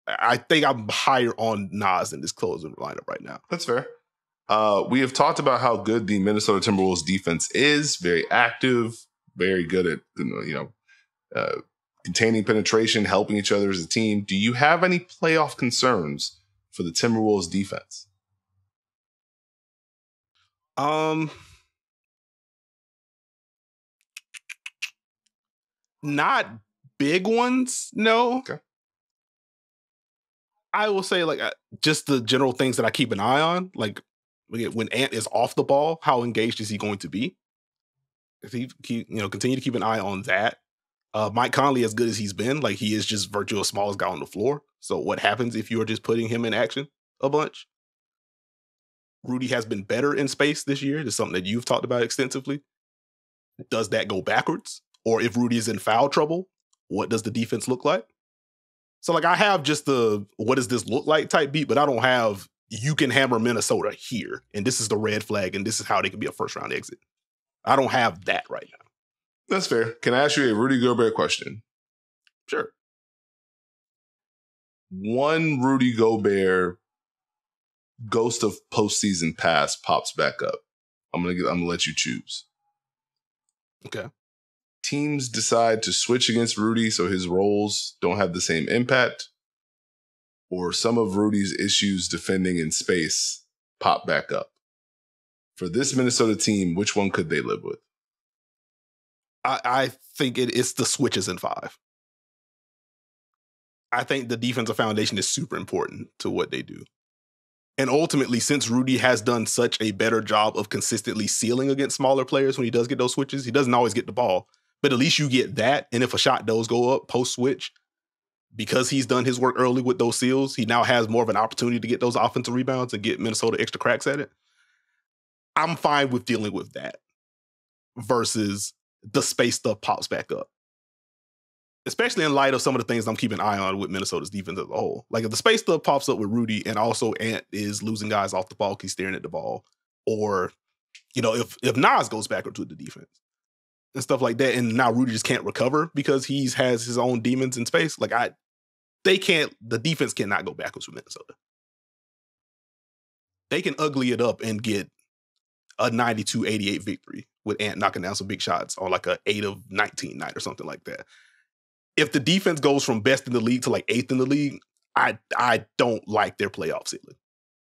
I think I'm higher on Nas in this closing lineup right now. That's fair. Uh, we have talked about how good the Minnesota Timberwolves defense is. Very active, very good at, you know, uh, containing penetration, helping each other as a team. Do you have any playoff concerns for the Timberwolves defense? Um, not big ones, no. Okay. I will say, like, just the general things that I keep an eye on. Like, when Ant is off the ball, how engaged is he going to be? If he, you know, continue to keep an eye on that. Uh, Mike Conley, as good as he's been, like, he is just virtually the smallest guy on the floor. So what happens if you are just putting him in action a bunch? Rudy has been better in space this year. That's something that you've talked about extensively. Does that go backwards? Or if Rudy is in foul trouble, what does the defense look like? So, like, I have just the what does this look like type beat, but I don't have you can hammer Minnesota here, and this is the red flag, and this is how they can be a first-round exit. I don't have that right now. That's fair. Can I ask you a Rudy Gobert question? Sure. One Rudy Gobert ghost of postseason past pops back up. I'm gonna get, I'm gonna let you choose. Okay. Teams decide to switch against Rudy so his roles don't have the same impact, or some of Rudy's issues defending in space pop back up. For this Minnesota team, which one could they live with? I, I think it, it's the switches in five. I think the defensive foundation is super important to what they do. And ultimately, since Rudy has done such a better job of consistently sealing against smaller players when he does get those switches, he doesn't always get the ball, but at least you get that. And if a shot does go up post-switch, because he's done his work early with those seals, he now has more of an opportunity to get those offensive rebounds and get Minnesota extra cracks at it. I'm fine with dealing with that versus the space stuff pops back up, especially in light of some of the things I'm keeping an eye on with Minnesota's defense as a whole. Like, if the space stuff pops up with Rudy and also Ant is losing guys off the ball, he's staring at the ball, or, you know, if, if Nas goes back to the defense and stuff like that, and now Rudy just can't recover because he's has his own demons in space. Like, I, they can't, the defense cannot go backwards with Minnesota. They can ugly it up and get a ninety-two eighty-eight victory with Ant knocking down some big shots on like a eight of nineteen night or something like that. If the defense goes from best in the league to like eighth in the league, I I don't like their playoff ceiling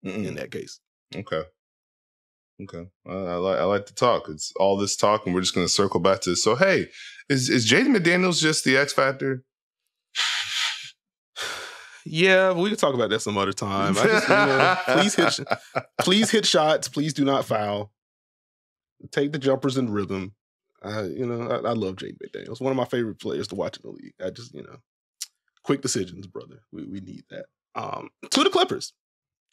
Mm-mm. in that case. Okay. Okay. I, I, like, I like the talk. It's all this talk, and we're just going to circle back to this. So, hey, is, is Jaden McDaniels just the X factor? Yeah, we can talk about that some other time. I just, you know, please, hit, please hit shots. Please do not foul. Take the jumpers in rhythm. Uh, you know, I, I love Jaden McDaniels. One of my favorite players to watch in the league. I just, you know, quick decisions, brother. We we need that. Um, to the Clippers,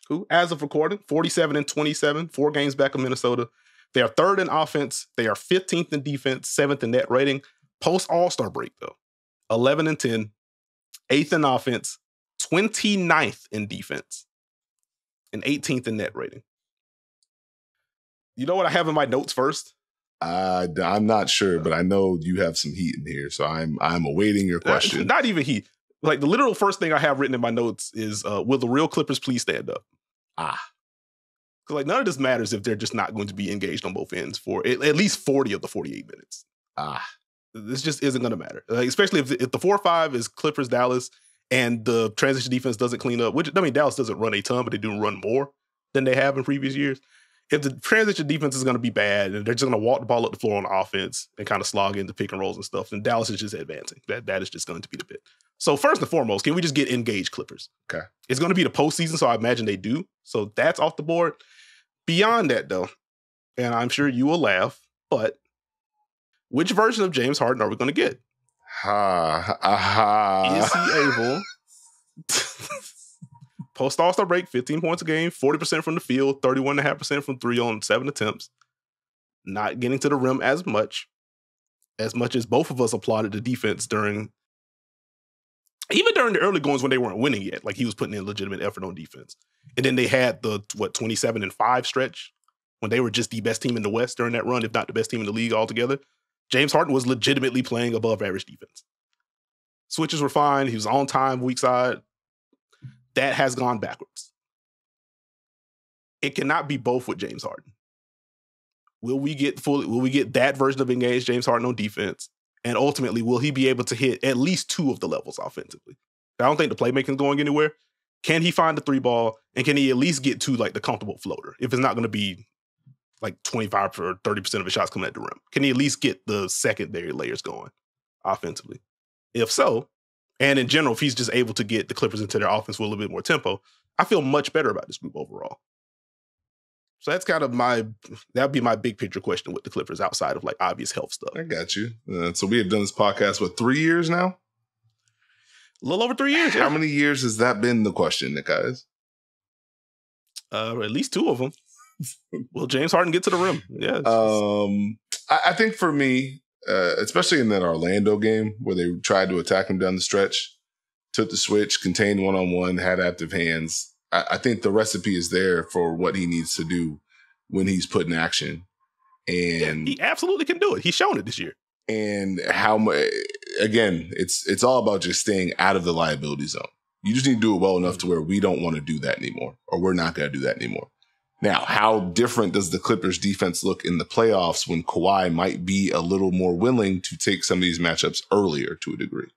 who, as of recording, forty-seven and twenty-seven, four games back of Minnesota. They are third in offense. They are fifteenth in defense, seventh in net rating. Post All-Star break, though, eleven and ten, eighth in offense, twenty-ninth in defense, and eighteenth in net rating. You know what I have in my notes first? Uh, I'm not sure, but I know you have some heat in here, so I'm I'm awaiting your question. Not even heat. Like, the literal first thing I have written in my notes is, uh, will the real Clippers please stand up? Ah. Because, like, none of this matters if they're just not going to be engaged on both ends for at, at least forty of the forty-eight minutes. Ah. This just isn't going to matter. Like, especially if, if the four five is Clippers-Dallas and the transition defense doesn't clean up, which, I mean, Dallas doesn't run a ton, but they do run more than they have in previous years. If the transition defense is going to be bad and they're just going to walk the ball up the floor on offense and kind of slog into pick and rolls and stuff, then Dallas is just advancing. That that is just going to be the bit. So first and foremost, can we just get engaged Clippers? Okay. It's going to be the postseason, so I imagine they do. So that's off the board. Beyond that, though, and I'm sure you will laugh, but which version of James Harden are we going to get? Ha, aha. Is he able... Post All-Star break, fifteen points a game, forty percent from the field, thirty-one point five percent from three on seven attempts. Not getting to the rim as much, as much as both of us applauded the defense during, even during the early goings when they weren't winning yet. Like, he was putting in legitimate effort on defense. And then they had the, what, twenty-seven and five stretch when they were just the best team in the West during that run, if not the best team in the league altogether. James Harden was legitimately playing above average defense. Switches were fine. He was on time, weak side. That has gone backwards. It cannot be both with James Harden. Will we get fully, will we get that version of engaged James Harden on defense? And ultimately, will he be able to hit at least two of the levels offensively? I don't think the playmaking is going anywhere. Can he find the three ball? And can he at least get to, like, the comfortable floater? If it's not going to be like twenty-five or thirty percent of his shots coming at the rim, can he at least get the secondary layers going offensively? If so, and in general, if he's just able to get the Clippers into their offense with a little bit more tempo, I feel much better about this group overall. So that's kind of my, that would be my big picture question with the Clippers outside of, like, obvious health stuff. I got you. Uh, so we have done this podcast, what, three years now? A little over three years. Yeah. How many years has that been the question, Nekias? Uh, at least two of them. Will James Harden get to the rim? Yeah. Um, I, I think for me, Uh, especially in that Orlando game where they tried to attack him down the stretch, took the switch, contained one-on-one, had active hands. I, I think the recipe is there for what he needs to do when he's put in action. And yeah, he absolutely can do it. He's shown it this year. And how much, again, it's it's all about just staying out of the liability zone. You just need to do it well enough to where we don't want to do that anymore, or we're not going to do that anymore. Now, how different does the Clippers defense look in the playoffs when Kawhi might be a little more willing to take some of these matchups earlier to a degree,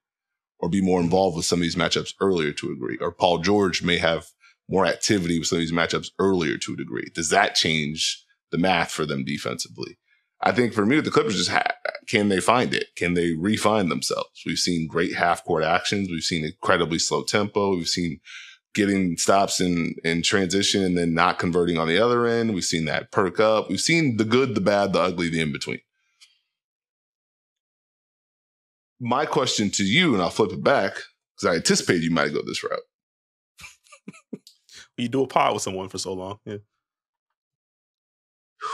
or be more involved with some of these matchups earlier to a degree, or Paul George may have more activity with some of these matchups earlier to a degree? Does that change the math for them defensively? I think for me, the Clippers just ha- can they find it? Can they refine themselves? We've seen great half-court actions. We've seen incredibly slow tempo. We've seen getting stops in, in transition and then not converting on the other end. We've seen that perk up. We've seen the good, the bad, the ugly, the in-between. My question to you, and I'll flip it back, because I anticipate you might go this route. You do a pod with someone for so long. Yeah.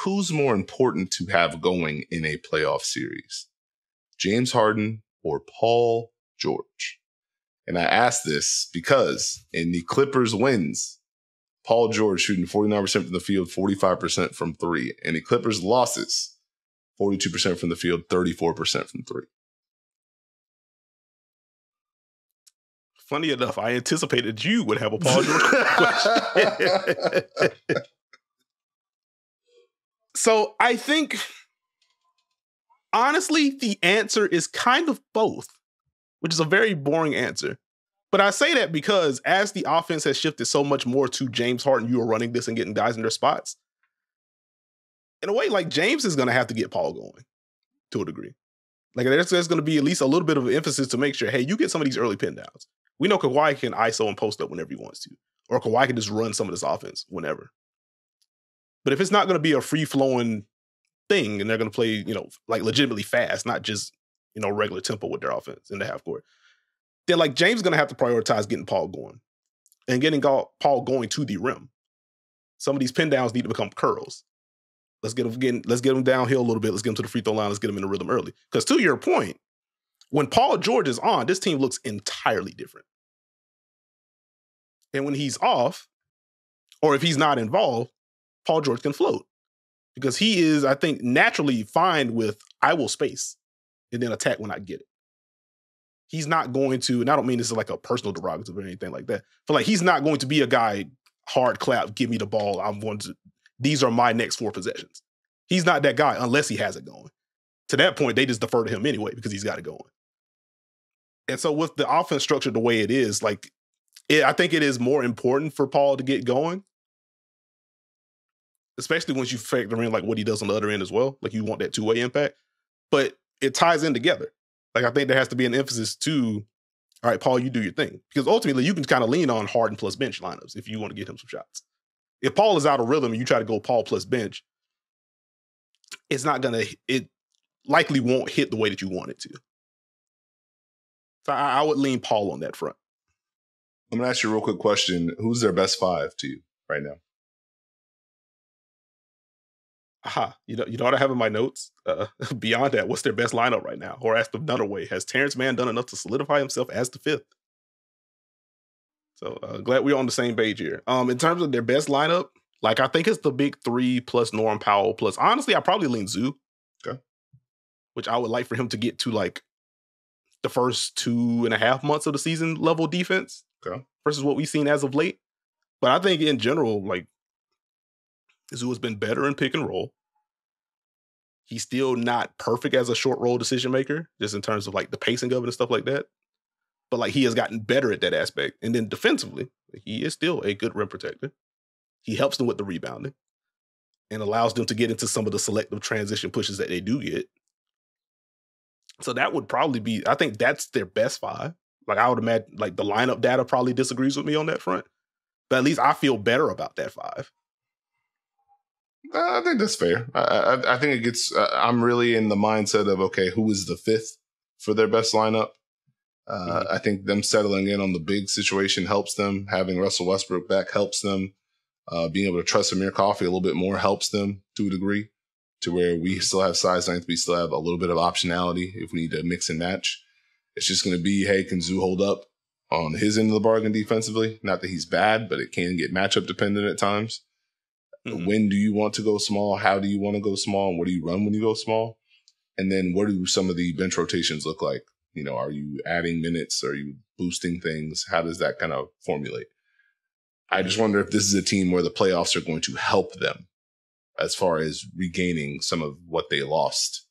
Who's more important to have going in a playoff series? James Harden or Paul George? And I ask this because in the Clippers wins, Paul George shooting forty-nine percent from the field, forty-five percent from three. And the Clippers losses, forty-two percent from the field, thirty-four percent from three. Funny enough, I anticipated you would have a Paul George question. So I think, honestly, the answer is kind of both, which is a very boring answer. But I say that because as the offense has shifted so much more to James Harden, you are running this and getting guys in their spots. In a way, like, James is going to have to get Paul going to a degree. Like, there's, there's going to be at least a little bit of an emphasis to make sure, hey, you get some of these early pin downs. We know Kawhi can I S O and post up whenever he wants to, or Kawhi can just run some of this offense whenever. But if it's not going to be a free-flowing thing and they're going to play, you know, like, legitimately fast, not just, you know, regular tempo with their offense in the half court, then, like, James is going to have to prioritize getting Paul going and getting Paul going to the rim. Some of these pin downs need to become curls. Let's get him getting, let's get him downhill a little bit. Let's get him to the free throw line. Let's get him in the rhythm early. Because to your point, when Paul George is on, this team looks entirely different. And when he's off, or if he's not involved, Paul George can float, because he is, I think, naturally fine with, I will space and then attack when I get it. He's not going to, and I don't mean this is like a personal derogative or anything like that, but, like, he's not going to be a guy, hard clap, give me the ball, I'm going to, these are my next four possessions. He's not that guy unless he has it going. To that point, they just defer to him anyway because he's got it going. And so with the offense structured the way it is, like, it, I think it is more important for Paul to get going, especially once you factor in like what he does on the other end as well. Like, you want that two-way impact, but it ties in together. Like, I think there has to be an emphasis to, all right, Paul, you do your thing. Because ultimately, you can kind of lean on Harden plus bench lineups if you want to get him some shots. If Paul is out of rhythm and you try to go Paul plus bench, it's not going to, it likely won't hit the way that you want it to. So I, I would lean Paul on that front. I'm going to ask you a real quick question. Who's their best five to you right now? Aha, you know, you know what I have in my notes? Uh, beyond that, what's their best lineup right now? Or asked another way, has Terrence Mann done enough to solidify himself as the fifth? So uh, glad we're on the same page here. Um, in terms of their best lineup, like, I think it's the big three plus Norm Powell plus, honestly, I probably lean Zoo. Okay. Which I would like for him to get to like the first two and a half months of the season level defense. Okay. Versus what we've seen as of late. But I think in general, like, Zoo has been better in pick and roll. He's still not perfect as a short roll decision maker, just in terms of like the pacing of it and stuff like that. But like, he has gotten better at that aspect. And then defensively, he is still a good rim protector. He helps them with the rebounding and allows them to get into some of the selective transition pushes that they do get. So that would probably be, I think that's their best five. Like, I would imagine like the lineup data probably disagrees with me on that front, but at least I feel better about that five. I think that's fair. I, I, I think it gets, uh, I'm really in the mindset of, okay, who is the fifth for their best lineup? Uh, mm-hmm. I think them settling in on the big situation helps them. Having Russell Westbrook back helps them. Uh, being able to trust Amir Coffey a little bit more helps them to a degree, to where we still have size length. We still have a little bit of optionality if we need to mix and match. It's just going to be, hey, can Zoo hold up on his end of the bargain defensively? Not that he's bad, but it can get matchup dependent at times. Mm-hmm. When do you want to go small? How do you want to go small? And what do you run when you go small? And then what do some of the bench rotations look like? You know, are you adding minutes? Are you boosting things? How does that kind of formulate? I just wonder if this is a team where the playoffs are going to help them as far as regaining some of what they lost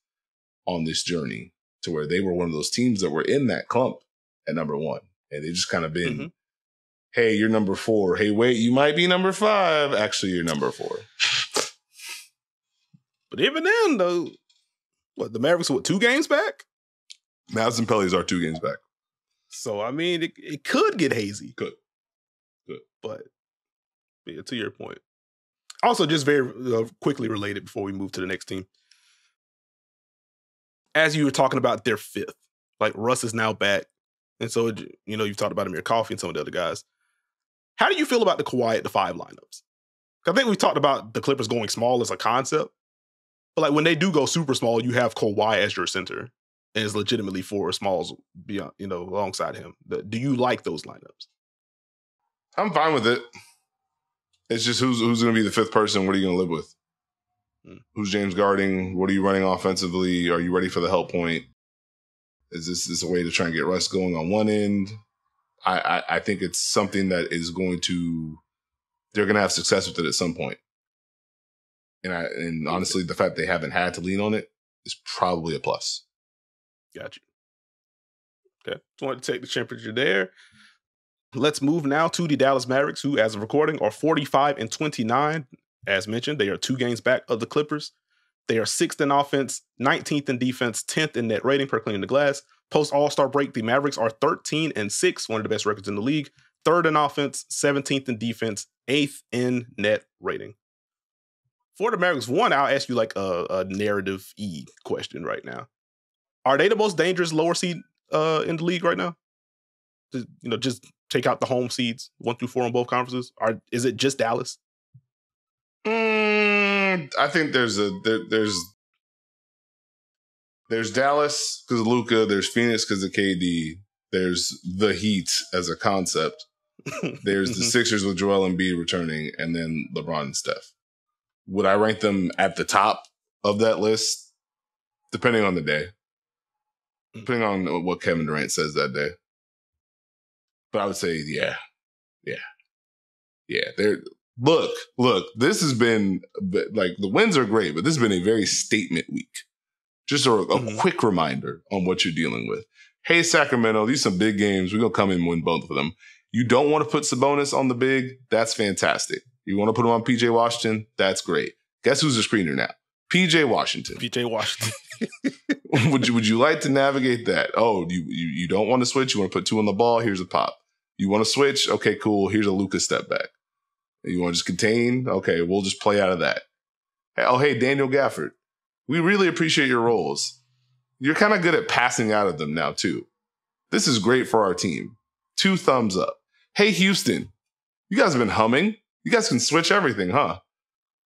on this journey, to where they were one of those teams that were in that clump at number one. And they just kind of been... Mm-hmm. Hey, you're number four. Hey, wait, you might be number five. Actually, you're number four. But even then, though, what, the Mavericks were two games back? Mavs and Pellies are two games back. So, I mean, it, it could get hazy. Could. Could. But, yeah, to your point. Also, just very uh, quickly related before we move to the next team. As you were talking about their fifth, like, Russ is now back. And so, you know, you've talked about Amir Coffey and some of the other guys. How do you feel about the Kawhi at the five lineups? I think we've talked about the Clippers going small as a concept. But, like, when they do go super small, you have Kawhi as your center. And it's legitimately four smalls beyond, you know, alongside him. Do you like those lineups? I'm fine with it. It's just who's who's going to be the fifth person? What are you going to live with? Hmm. Who's James guarding? What are you running offensively? Are you ready for the help point? Is this, this a way to try and get Russ going on one end? I, I, I think it's something that is going to... They're going to have success with it at some point. And, I, and honestly, the fact they haven't had to lean on it is probably a plus. Gotcha. Okay. Just wanted to take the temperature there. Let's move now to the Dallas Mavericks, who, as of recording, are forty-five and twenty-nine. As mentioned, they are two games back of the Clippers. They are sixth in offense, nineteenth in defense, tenth in net rating per cleaning the glass. Post All-Star break, the Mavericks are thirteen and six, one of the best records in the league. Third in offense, seventeenth in defense, eighth in net rating. For the Mavericks, one, I'll ask you like a, a narrative E question right now. Are they the most dangerous lower seed uh, in the league right now? Just, you know, just take out the home seeds, one through four in both conferences. Are is it just Dallas? Mm, I think there's a there, there's there's Dallas because of Luka, there's Phoenix because of K D, there's the Heat as a concept, there's the Sixers with Joel Embiid returning, and then LeBron and Steph. Would I rank them at the top of that list? Depending on the day, depending on what Kevin Durant says that day. But I would say, yeah, yeah, yeah. They're Look, look, this has been, like, the wins are great, but this has been a very statement week. Just a, a mm-hmm. quick reminder on what you're dealing with. hey, Sacramento, these are some big games. We're going to come in and win both of them. You don't want to put Sabonis on the big? That's fantastic. You want to put him on P J Washington? That's great. Guess who's the screener now? P J Washington. P J Washington. would you would you like to navigate that? Oh, you, you you don't want to switch. You want to put two on the ball. Here's a pop. You want to switch? Okay, cool. Here's a Luka step back. You want to just contain? Okay, we'll just play out of that. Hey, oh, hey, Daniel Gafford. We really appreciate your roles. You're kind of good at passing out of them now, too. This is great for our team. Two thumbs up. Hey, Houston. You guys have been humming. You guys can switch everything, huh?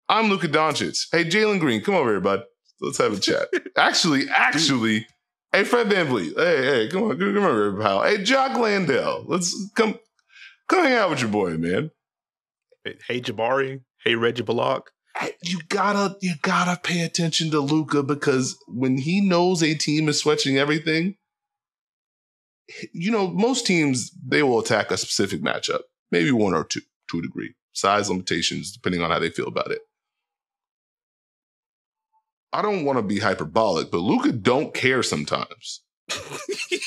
I'm Luka Doncic. Hey, Jalen Green, come over here, bud. Let's have a chat. Actually, actually, hey, Fred VanVleet. Hey, hey, come on, come over here, pal. Hey, Jock Landale. Let's come, come hang out with your boy, man. Hey, Jabari. Hey, Reggie Bullock. You gotta, you gotta pay attention to Luka, because when he knows a team is switching everything, you know, most teams, they will attack a specific matchup, maybe one or two to a degree, size limitations, depending on how they feel about it. I don't want to be hyperbolic, but Luka don't care sometimes.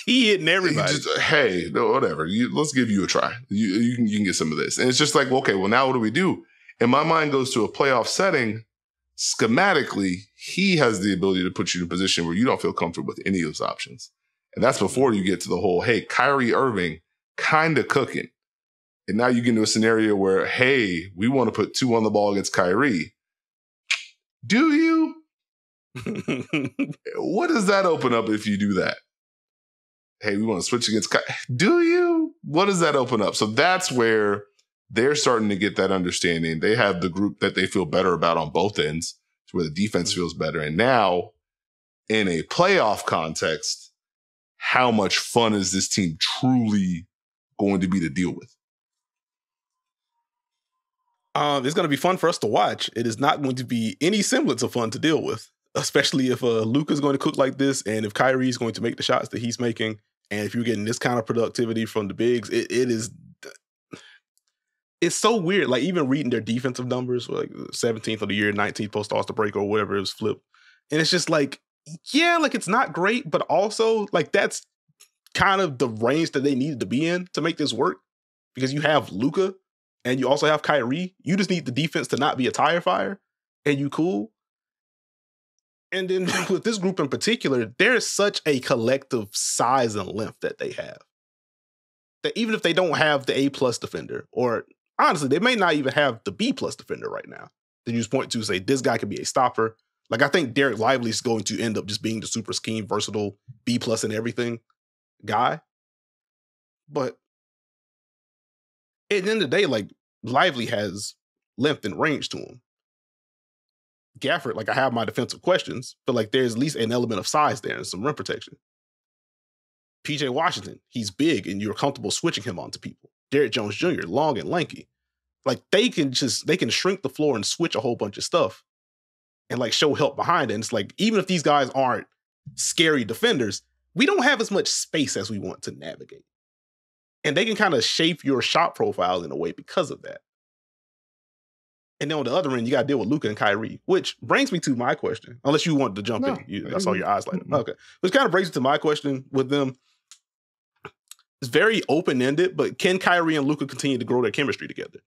He hitting everybody. He just, hey, no, whatever. You, let's give you a try. You, you, can, you can get some of this. And it's just like, okay, well, now what do we do? And my mind goes to a playoff setting. Schematically, he has the ability to put you in a position where you don't feel comfortable with any of those options. And that's before you get to the whole, hey, Kyrie Irving kind of cooking. And now you get into a scenario where, hey, we want to put two on the ball against Kyrie. Do you? What does that open up if you do that? Hey, we want to switch against Ky- Do you? What does that open up? So that's where they're starting to get that understanding. They have the group that they feel better about on both ends, where the defense feels better. And now, in a playoff context, how much fun is this team truly going to be to deal with? Um, it's going to be fun for us to watch. It is not going to be any semblance of fun to deal with, especially if uh, Luka's going to cook like this, and if Kyrie's going to make the shots that he's making, and if you're getting this kind of productivity from the bigs, it, it is... It's so weird. Like, even reading their defensive numbers, like seventeenth of the year, nineteenth post-All-Star break, or whatever, it was flipped. And it's just like, yeah, like, it's not great, but also, like, that's kind of the range that they needed to be in to make this work, because you have Luka, and you also have Kyrie. You just need the defense to not be a tire fire, and you cool. And then with this group in particular, there's such a collective size and length that they have, that even if they don't have the A-plus defender, or honestly, they may not even have the B-plus defender right now, then you just point to say, this guy could be a stopper. Like, I think Derek Lively is going to end up just being the super scheme, versatile, B-plus and everything guy. But at the end of the day, like, Lively has length and range to him. Gafford, like, I have my defensive questions, but, like, there's at least an element of size there and some rim protection. P J Washington, he's big, and you're comfortable switching him onto people. Derrick Jones Junior, long and lanky. Like, they can just, they can shrink the floor and switch a whole bunch of stuff and, like, show help behind it. And it's like, even if these guys aren't scary defenders, we don't have as much space as we want to navigate. And they can kind of shape your shot profile in a way because of that. And then on the other end, you got to deal with Luka and Kyrie, which brings me to my question. Unless you wanted to jump no, in. You, I saw your eyes light up. Okay. Which kind of brings me to my question with them. It's very open-ended, but can Kyrie and Luka continue to grow their chemistry together?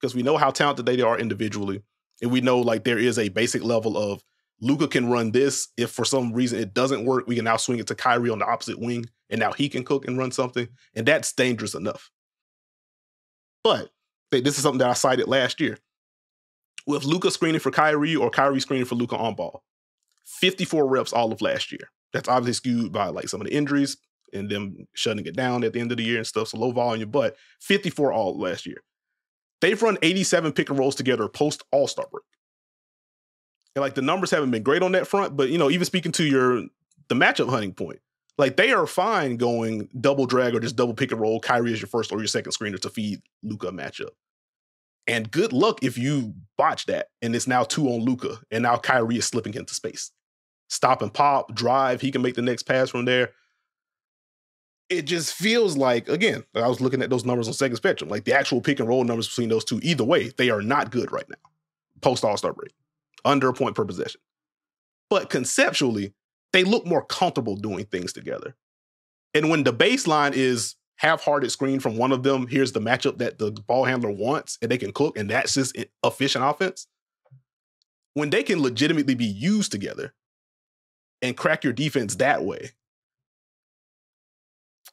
Because we know how talented they are individually. And we know, like, there is a basic level of Luka can run this. If for some reason it doesn't work, we can now swing it to Kyrie on the opposite wing, and now he can cook and run something. And that's dangerous enough. But this is something that I cited last year. With Luka screening for Kyrie or Kyrie screening for Luka on ball, fifty-four reps all of last year. That's obviously skewed by, like, some of the injuries and them shutting it down at the end of the year and stuff. So low volume, but fifty-four all last year. They've run eighty-seven pick and rolls together post All-Star break. And, like, the numbers haven't been great on that front, but, you know, even speaking to your the matchup hunting point, like, they are fine going double drag or just double pick and roll. Kyrie is your first or your second screener to feed Luka matchup. And good luck if you botch that and it's now two on Luka and now Kyrie is slipping into space. Stop and pop, drive. He can make the next pass from there. It just feels like, again, I was looking at those numbers on Second Spectrum, like the actual pick and roll numbers between those two, either way, they are not good right now. Post All-Star break, under a point per possession. But conceptually, they look more comfortable doing things together. And when the baseline is half-hearted screen from one of them, here's the matchup that the ball handler wants and they can cook, and that's just efficient offense. When they can legitimately be used together and crack your defense that way,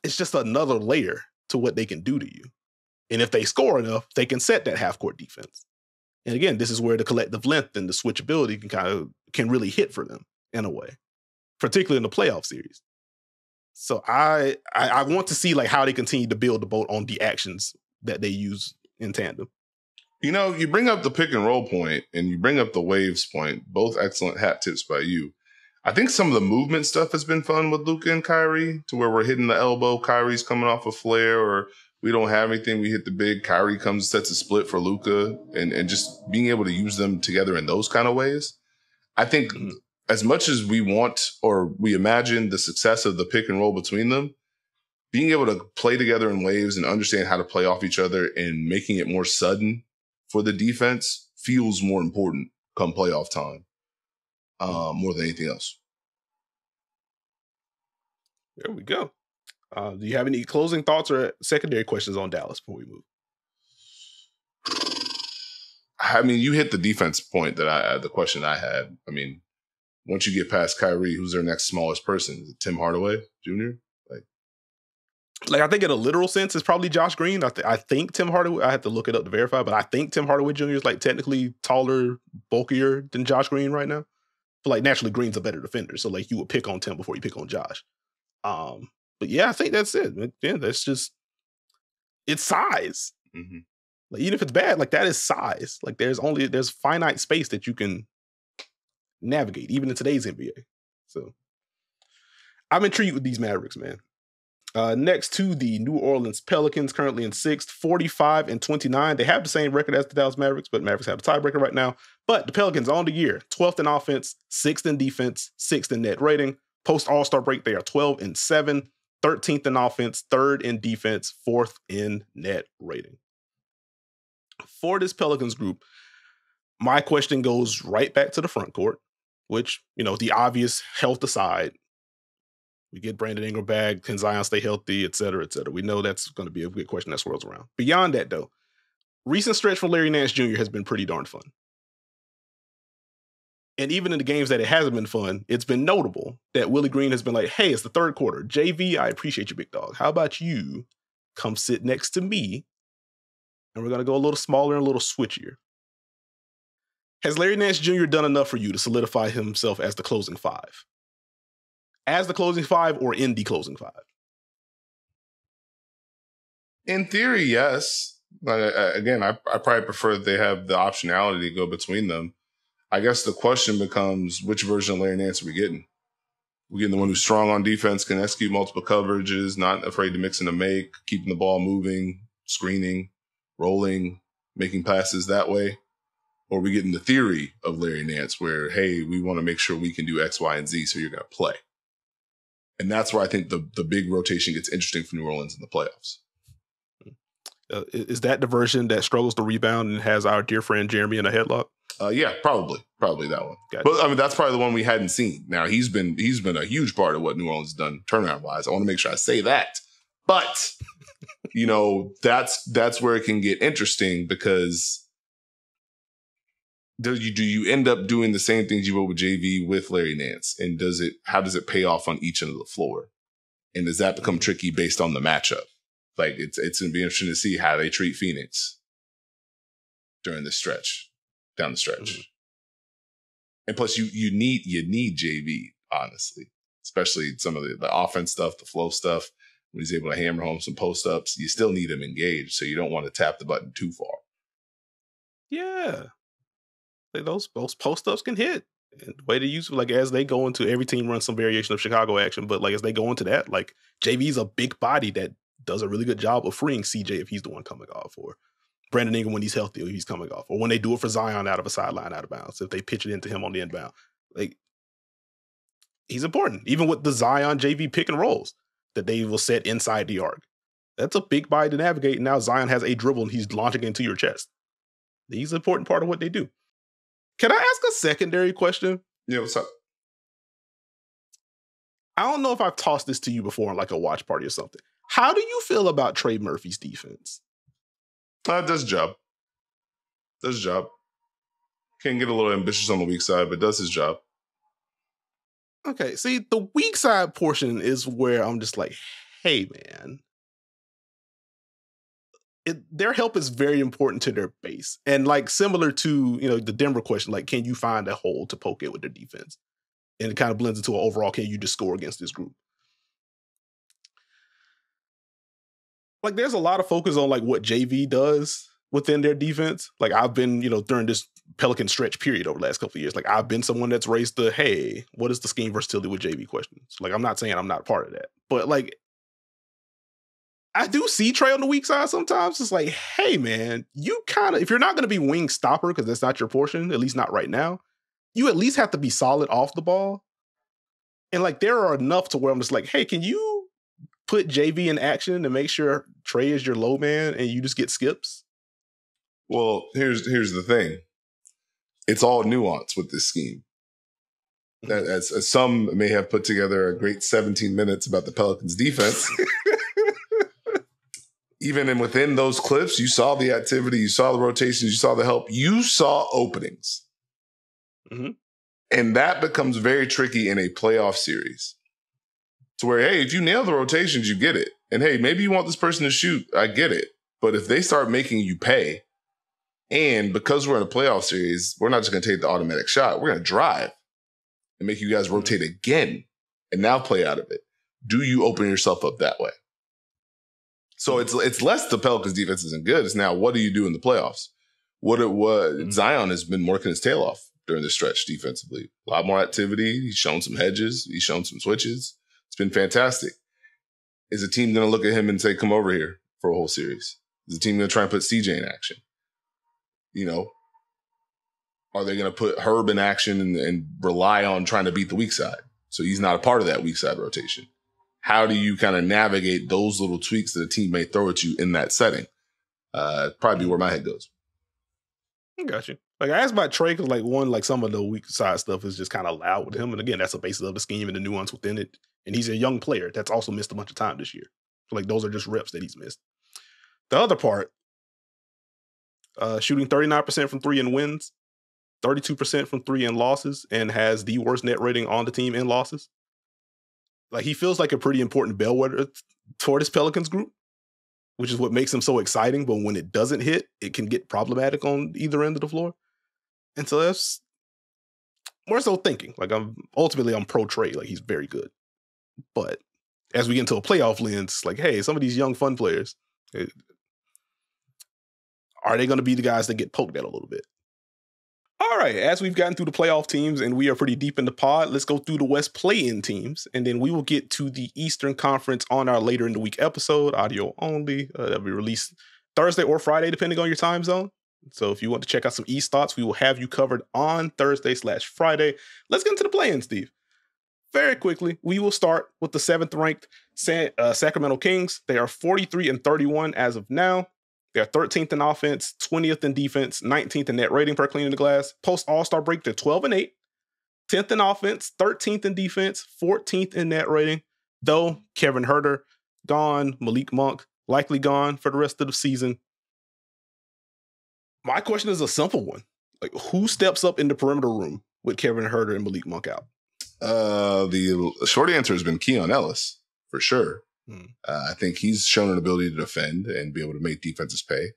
it's just another layer to what they can do to you. And if they score enough, they can set that half-court defense. And again, this is where the collective length and the switchability can kind of can really hit for them in a way, particularly in the playoff series. So I, I I want to see like how they continue to build the boat on the actions that they use in tandem. You know, you bring up the pick and roll point and you bring up the waves point, both excellent hat tips by you. I think some of the movement stuff has been fun with Luka and Kyrie, to where we're hitting the elbow, Kyrie's coming off a flare, or we don't have anything, we hit the big, Kyrie comes, sets a split for Luka, and, and just being able to use them together in those kind of ways. I think mm-hmm. as much as we want or we imagine the success of the pick and roll between them, being able to play together in waves and understand how to play off each other and making it more sudden for the defense feels more important come playoff time, uh, more than anything else. There we go. Uh, do you have any closing thoughts or secondary questions on Dallas before we move? I mean, you hit the defense point that I, the question I had. I mean, once you get past Kyrie, who's their next smallest person? Is it Tim Hardaway Junior? Like, like I think in a literal sense, it's probably Josh Green. I, th- I think Tim Hardaway, I have to look it up to verify, but I think Tim Hardaway Junior is like technically taller, bulkier than Josh Green right now. But like naturally, Green's a better defender. So like you would pick on Tim before you pick on Josh. Um, But yeah, I think that's it. Yeah, that's just, it's size. Mm-hmm. Like even if it's bad, like that is size. Like there's only, there's finite space that you can navigate, even in today's N B A. So I'm intrigued with these Mavericks, man. Uh, next to the New Orleans Pelicans, currently in sixth, forty-five and twenty-nine. They have the same record as the Dallas Mavericks, but Mavericks have a tiebreaker right now. But the Pelicans on the year, twelfth in offense, sixth in defense, sixth in net rating. Post All-Star break, they are twelve and seven. thirteenth in offense, third in defense, fourth in net rating. For this Pelicans group, my question goes right back to the front court, which, you know, the obvious health aside, we get Brandon Ingram back, can Zion stay healthy, et cetera, et cetera. We know that's going to be a good question that swirls around. Beyond that, though, recent stretch for Larry Nance Junior has been pretty darn fun. And even in the games that it hasn't been fun, it's been notable that Willie Green has been like, hey, it's the third quarter. J V, I appreciate you, big dog. How about you come sit next to me? And we're going to go a little smaller and a little switchier. Has Larry Nance Junior done enough for you to solidify himself as the closing five? As the closing five or in the closing five? In theory, yes. But again, I, I probably prefer that they have the optionality to go between them. I guess the question becomes, which version of Larry Nance are we getting? We're getting the one who's strong on defense, can execute multiple coverages, not afraid to mix and to make, keeping the ball moving, screening, rolling, making passes that way. Or are we getting the theory of Larry Nance where, hey, we want to make sure we can do X, Y, and Z, so you're going to play. And that's where I think the, the big rotation gets interesting for New Orleans in the playoffs. Uh, is that the version that struggles to rebound and has our dear friend Jeremy in a headlock? Uh, yeah, probably, probably that one. Gotcha. But I mean, that's probably the one we hadn't seen. Now he's been he's been a huge part of what New Orleans has done turnaround wise. I want to make sure I say that. But you know, that's that's where it can get interesting, because do you do you end up doing the same things you would with J V with Larry Nance, and does it how does it pay off on each end of the floor, and does that become tricky based on the matchup? Like it's it's gonna be interesting to see how they treat Phoenix during this stretch. Down the stretch. Mm-hmm. And plus you you need you need J V, honestly. Especially some of the, the offense stuff, the flow stuff. When he's able to hammer home some post-ups, you still need him engaged, so you don't want to tap the button too far. Yeah. Like those those post-ups can hit. And the way to use like as they go into every team runs some variation of Chicago action, but like as they go into that, like J V's a big body that does a really good job of freeing C J if he's the one coming off, or Brandon Ingram when he's healthy, or he's coming off, or when they do it for Zion out of a sideline, out of bounds, if they pitch it into him on the inbound. Like, he's important. Even with the Zion J V pick and rolls that they will set inside the arc, that's a big body to navigate. And now Zion has a dribble and he's launching into your chest. He's an important part of what they do. Can I ask a secondary question? Yeah, what's up? I don't know if I've tossed this to you before on like a watch party or something. How do you feel about Trey Murphy's defense? Uh, does his job. Does his job. Can get a little ambitious on the weak side, but does his job. Okay, see, the weak side portion is where I'm just like, hey, man. It, their help is very important to their base. And like similar to, you know, the Denver question, like, can you find a hole to poke at with their defense? And it kind of blends into an overall, can you just score against this group? Like, there's a lot of focus on like what J V does within their defense. Like, I've been, you know, during this Pelican stretch period over the last couple of years, like, I've been someone that's raised the, hey, what is the scheme versatility with J V questions? Like, I'm not saying I'm not part of that, but like, I do see Trey on the weak side sometimes. It's like, hey, man, you kind of, if you're not going to be wing stopper, because that's not your portion, at least not right now, you at least have to be solid off the ball. And like, there are enough to where I'm just like, hey, can you put J V in action to make sure Trey is your low man and you just get skips? Well, here's here's the thing. It's all nuance with this scheme. Mm-hmm. as, as some may have put together a great seventeen minutes about the Pelicans defense. Even in within those clips, you saw the activity, you saw the rotations, you saw the help, you saw openings. Mm-hmm. And that becomes very tricky in a playoff series to where, hey, if you nail the rotations, you get it. And hey, maybe you want this person to shoot. I get it. But if they start making you pay, and because we're in a playoff series, we're not just going to take the automatic shot. We're going to drive and make you guys rotate again and now play out of it. Do you open yourself up that way? So it's it's less the Pelicans defense isn't good. It's now, what do you do in the playoffs? What it was, mm-hmm. Zion has been working his tail off during the stretch defensively. A lot more activity. He's shown some hedges. He's shown some switches. It's been fantastic. Is a team going to look at him and say, come over here for a whole series? Is the team going to try and put C J in action? You know, are they going to put Herb in action and, and rely on trying to beat the weak side? So he's not a part of that weak side rotation. How do you kind of navigate those little tweaks that a team may throw at you in that setting? Uh, probably where my head goes. I got you. Like, I asked about Trey because, like, one, like, some of the weak side stuff is just kind of loud with him. And again, that's the basis of the scheme and the nuance within it. And he's a young player that's also missed a bunch of time this year. So, like, those are just reps that he's missed. The other part, uh, shooting thirty-nine percent from three in wins, thirty-two percent from three in losses, and has the worst net rating on the team in losses. Like, he feels like a pretty important bellwether for this Pelicans group, which is what makes him so exciting. But when it doesn't hit, it can get problematic on either end of the floor. And so that's more so thinking. Like, I'm ultimately I'm pro Trey. Like, he's very good. But as we get into a playoff lens, like, hey, some of these young fun players, are they going to be the guys that get poked at a little bit? All right, as we've gotten through the playoff teams and we are pretty deep in the pod, let's go through the West play-in teams, and then we will get to the Eastern Conference on our later in the week episode, audio only. Uh, that'll be released Thursday or Friday, depending on your time zone. So if you want to check out some East thoughts, we will have you covered on Thursday slash Friday. Let's get into the play-in, Steve. Very quickly, we will start with the seventh-ranked San, uh, Sacramento Kings. They are forty-three and thirty-one as of now. They're thirteenth in offense, twentieth in defense, nineteenth in net rating per clean of the glass. Post All-Star break, they're twelve and eight, tenth in offense, thirteenth in defense, fourteenth in net rating. Though Kevin Huerter gone, Malik Monk likely gone for the rest of the season. My question is a simple one: like, who steps up in the perimeter room with Kevin Huerter and Malik Monk out? Uh, the short answer has been Keon Ellis for sure. Hmm. Uh, I think he's shown an ability to defend and be able to make defenses pay.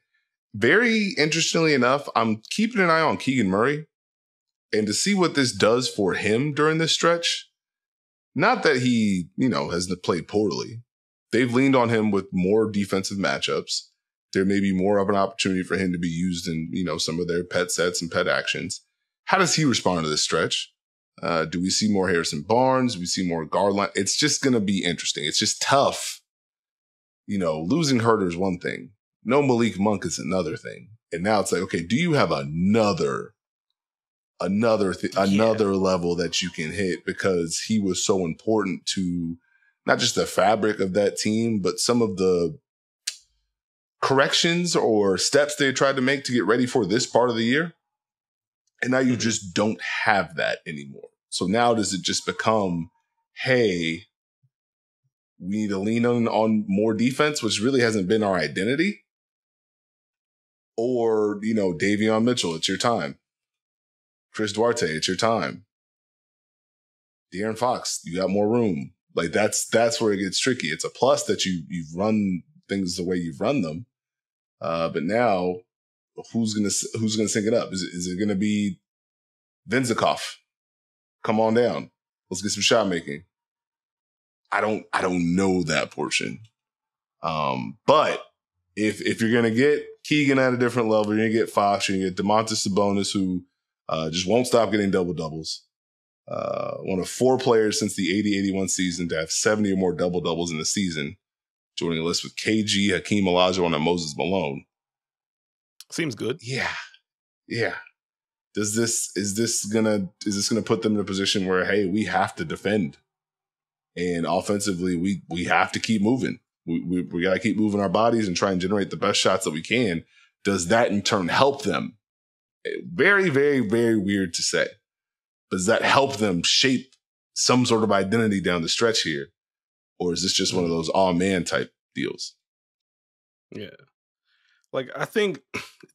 Very interestingly enough, I'm keeping an eye on Keegan Murray and to see what this does for him during this stretch. Not that he, you know, has played poorly. They've leaned on him with more defensive matchups. There may be more of an opportunity for him to be used in, you know, some of their pet sets and pet actions. How does he respond to this stretch? Uh, do we see more Harrison Barnes? Do we see more Garland? It's just going to be interesting. It's just tough. You know, losing Huerter is one thing. No Malik Monk is another thing. And now it's like, okay, do you have another, another, th- yeah. another level that you can hit? Because he was so important to not just the fabric of that team, but some of the corrections or steps they tried to make to get ready for this part of the year. And now you just don't have that anymore. So now does it just become, hey, we need to lean on, on more defense, which really hasn't been our identity. Or, you know, Davion Mitchell, it's your time. Chris Duarte, it's your time. De'Aaron Fox, you got more room. Like, that's that's where it gets tricky. It's a plus that you, you've run things the way you've run them. Uh, but now, who's going to who's gonna sync it up? Is it, is it going to be Venzikoff? Come on down. Let's get some shot making. I don't I don't know that portion. Um, but if if you're going to get Keegan at a different level, you're going to get Fox, you're going to get Domantas Sabonis, who uh, just won't stop getting double-doubles. Uh, one of four players since the eighty eighty-one season to have seventy or more double-doubles in the season, joining the list with K G, Hakeem Olajuwon, and Moses Malone. Seems good. Yeah. Yeah. Does this, is this gonna, is this gonna put them in a position where, hey, we have to defend, and offensively we, we have to keep moving. We, we, we got to keep moving our bodies and try and generate the best shots that we can. Does that in turn help them? Very, very, very weird to say. Does that help them shape some sort of identity down the stretch here? Or is this just one of those all man type deals? Yeah. Like, I think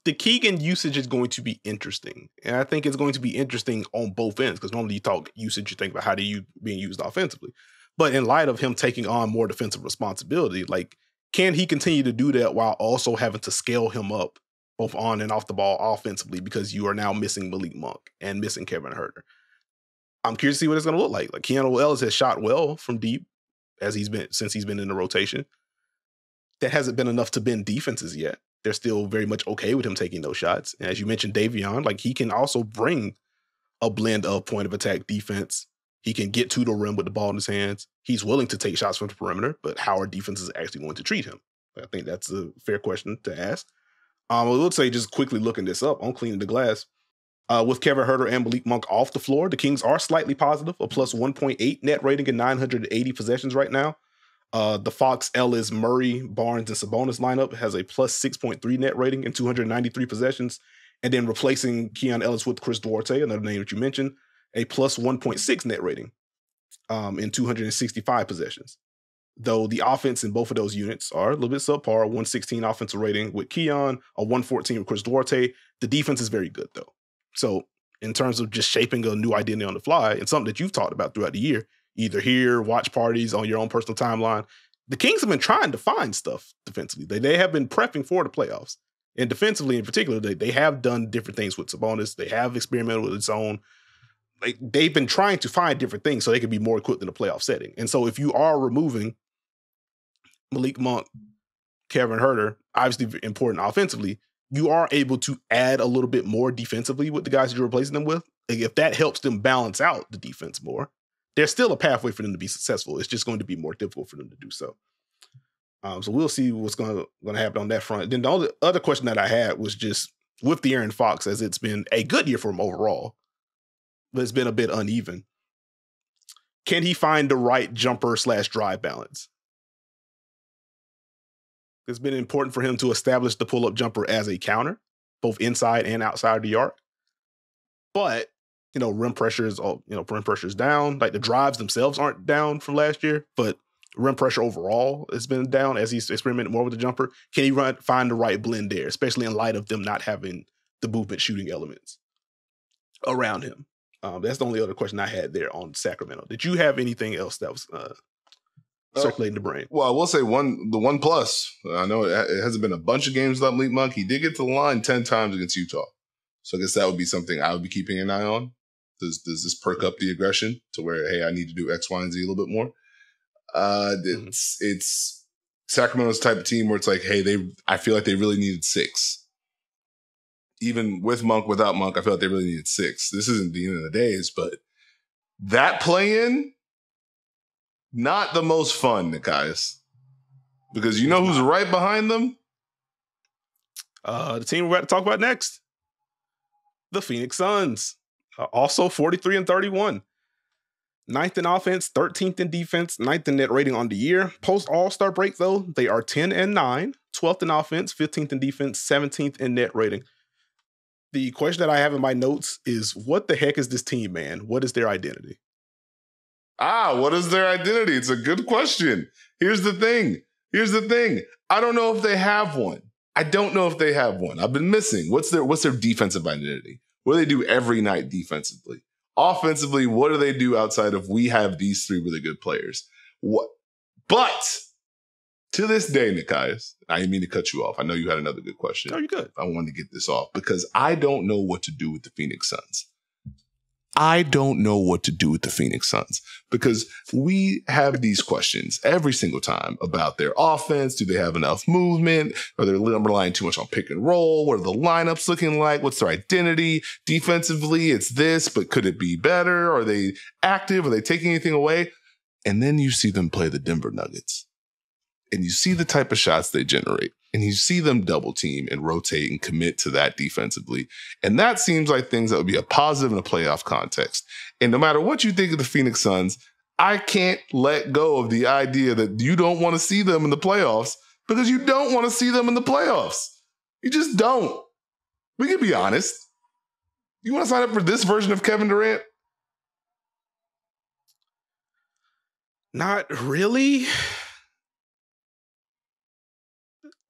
the Keegan usage is going to be interesting. And I think it's going to be interesting on both ends, because normally you talk usage, you think about how do you being used offensively. But in light of him taking on more defensive responsibility, like, can he continue to do that while also having to scale him up both on and off the ball offensively, because you are now missing Malik Monk and missing Kevin Huerter? I'm curious to see what it's going to look like. Like, Keanu Ellis has shot well from deep as he's been since he's been in the rotation. That hasn't been enough to bend defenses yet. They're still very much okay with him taking those shots. And as you mentioned, Davion, like, he can also bring a blend of point of attack defense. He can get to the rim with the ball in his hands. He's willing to take shots from the perimeter, but how are defenses actually going to treat him? I think that's a fair question to ask. Um, I will say, just quickly looking this up on Cleaning the Glass, uh, with Kevin Huerter and Malik Monk off the floor, the Kings are slightly positive, a plus one point eight net rating and nine hundred eighty possessions right now. Uh, the Fox, Ellis, Murray, Barnes, and Sabonis lineup has a plus six point three net rating and two hundred ninety-three possessions. And then replacing Keon Ellis with Chris Duarte, another name that you mentioned, a plus one point six net rating um, and two hundred sixty-five possessions. Though the offense in both of those units are a little bit subpar, one sixteen offensive rating with Keon, a one fourteen with Chris Duarte. The defense is very good, though. So in terms of just shaping a new identity on the fly, and something that you've talked about throughout the year, either here, watch parties, on your own personal timeline, the Kings have been trying to find stuff defensively. They, they have been prepping for the playoffs. And defensively in particular, they, they have done different things with Sabonis. They have experimented with its own. Like, they've been trying to find different things so they can be more equipped in the playoff setting. And so if you are removing Malik Monk, Kevin Huerter, obviously important offensively, you are able to add a little bit more defensively with the guys that you're replacing them with. Like, if that helps them balance out the defense more, there's still a pathway for them to be successful. It's just going to be more difficult for them to do so. Um, so we'll see what's going to happen on that front. Then the only other question that I had was just with the De'Aaron Fox, as it's been a good year for him overall, but it's been a bit uneven. Can he find the right jumper slash drive balance? It's been important for him to establish the pull-up jumper as a counter, both inside and outside of the arc. But you know, rim pressure is, you know, rim pressure is down. Like, the drives themselves aren't down from last year, but rim pressure overall has been down as he's experimented more with the jumper. Can he run, find the right blend there, especially in light of them not having the movement shooting elements around him? Um, that's the only other question I had there on Sacramento. Did you have anything else that was uh, circulating uh, the brain? Well, I will say one, the one plus. I know it, it hasn't been a bunch of games without Malik Monk. He did get to the line ten times against Utah. So I guess that would be something I would be keeping an eye on. Does, does this perk up the aggression to where, hey, I need to do X, Y, and Z a little bit more? Uh, mm-hmm. It's it's Sacramento's type of team where it's like, hey, they I feel like they really needed six. Even with Monk, without Monk, I feel like they really needed six. This isn't the end of the days, but that play-in, not the most fun, Nekias. Because you know who's right behind them? Uh, the team we're about to talk about next. The Phoenix Suns. Uh, also forty-three and thirty-one. Ninth in offense, thirteenth in defense, ninth in net rating on the year. Post All-Star break, though, they are ten and nine, twelfth in offense, fifteenth in defense, seventeenth in net rating. The question that I have in my notes is, what the heck is this team, man? What is their identity? Ah, what is their identity? It's a good question. Here's the thing. Here's the thing. I don't know if they have one. I don't know if they have one. I've been missing. What's their what's their defensive identity? What do they do every night defensively? Offensively, what do they do outside of we have these three really good players? What? But to this day, Nekias, I didn't mean to cut you off. I know you had another good question. No, you're good. I wanted to get this off because I don't know what to do with the Phoenix Suns. I don't know what to do with the Phoenix Suns because we have these questions every single time about their offense. Do they have enough movement? Are they relying too much on pick and roll? What are the lineups looking like? What's their identity? Defensively, it's this, but could it be better? Are they active? Are they taking anything away? And then you see them play the Denver Nuggets and you see the type of shots they generate. And you see them double team and rotate and commit to that defensively. And that seems like things that would be a positive in a playoff context. And no matter what you think of the Phoenix Suns, I can't let go of the idea that you don't want to see them in the playoffs because you don't want to see them in the playoffs. You just don't. We can be honest. You want to sign up for this version of Kevin Durant? Not really.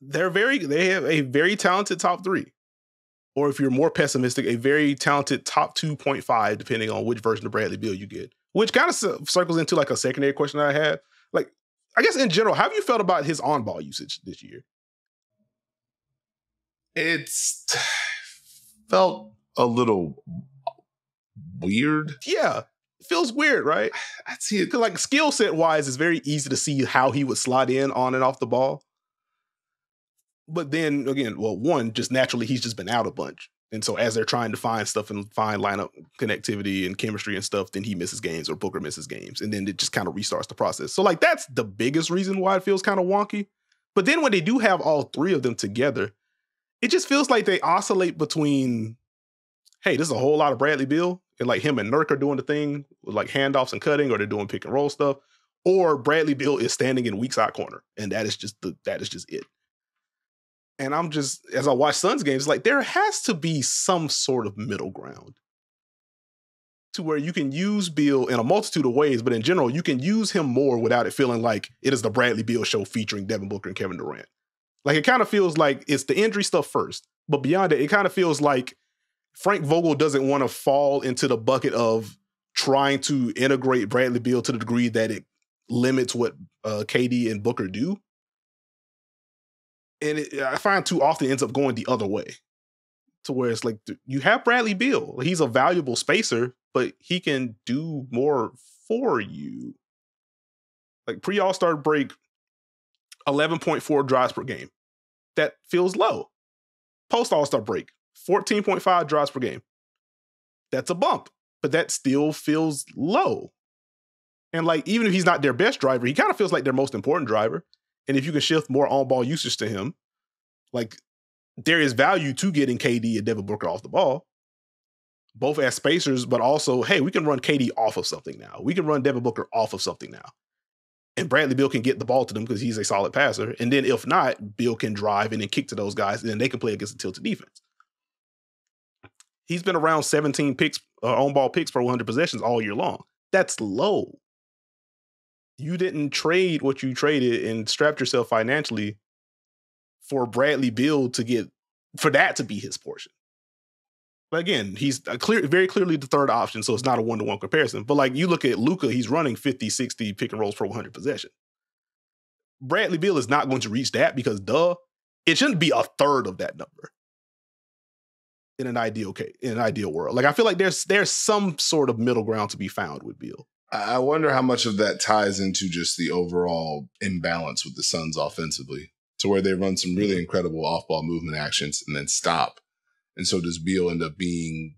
They're very, they have a very talented top three, or if you're more pessimistic, a very talented top two point five, depending on which version of Bradley Beal you get, which kind of circles into like a secondary question that I had. Like, I guess in general, how have you felt about his on-ball usage this year? It's felt a little weird. Yeah. Feels weird, right? I see it. 'Cause like skill set wise, it's very easy to see how he would slide in on and off the ball. But then again, well, one, just naturally, he's just been out a bunch. And so as they're trying to find stuff and find lineup connectivity and chemistry and stuff, then he misses games or Booker misses games. And then it just kind of restarts the process. So like, that's the biggest reason why it feels kind of wonky. But then when they do have all three of them together, it just feels like they oscillate between, hey, this is a whole lot of Bradley Beal. And like him and Nurk are doing the thing with like handoffs and cutting, or they're doing pick and roll stuff. Or Bradley Beal is standing in weak side corner. And that is just the, that is just it. And I'm just, as I watch Suns games, like there has to be some sort of middle ground to where you can use Beal in a multitude of ways, but in general, you can use him more without it feeling like it is the Bradley Beal show featuring Devin Booker and Kevin Durant. Like it kind of feels like it's the injury stuff first, but beyond it, it kind of feels like Frank Vogel doesn't want to fall into the bucket of trying to integrate Bradley Beal to the degree that it limits what uh, K D and Booker do. And it, I find too often ends up going the other way to where it's like, you have Bradley Beal. He's a valuable spacer, but he can do more for you. Like pre-All-Star break, eleven point four drives per game. That feels low. Post-All-Star break, fourteen point five drives per game. That's a bump, but that still feels low. And like, even if he's not their best driver, he kind of feels like their most important driver. And if you can shift more on-ball usage to him, like there is value to getting K D and Devin Booker off the ball, both as spacers, but also, hey, we can run K D off of something now. We can run Devin Booker off of something now. And Bradley Beal can get the ball to them because he's a solid passer. And then if not, Beal can drive and then kick to those guys, and then they can play against a tilted defense. He's been around seventeen picks, uh, on-ball picks per one hundred possessions all year long. That's low. You didn't trade what you traded and strapped yourself financially for Bradley Beal to get, for that to be his portion. But again, he's a clear, very clearly the third option, so it's not a one-to-one comparison. But like you look at Luka, he's running fifty, sixty pick and rolls per one hundred possession. Bradley Beal is not going to reach that because, duh, it shouldn't be a third of that number in an ideal case, in an ideal world. Like I feel like there's there's some sort of middle ground to be found with Beal. I wonder how much of that ties into just the overall imbalance with the Suns offensively to where they run some really incredible off-ball movement actions and then stop. And so does Beal end up being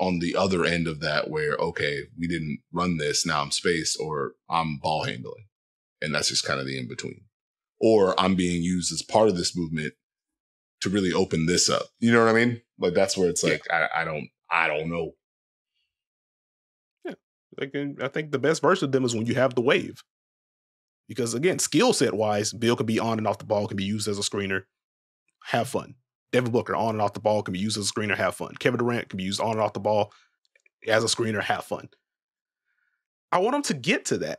on the other end of that where, okay, we didn't run this, now I'm spaced, or I'm ball handling. And that's just kind of the in-between. Or I'm being used as part of this movement to really open this up. You know what I mean? Like that's where it's like, yeah. I, I don't, I don't know. Like, I think the best version of them is when you have the wave. Because, again, skill set wise, Beal can be on and off the ball, can be used as a screener. Have fun. Devin Booker, on and off the ball, can be used as a screener. Have fun. Kevin Durant can be used on and off the ball as a screener. Have fun. I want them to get to that.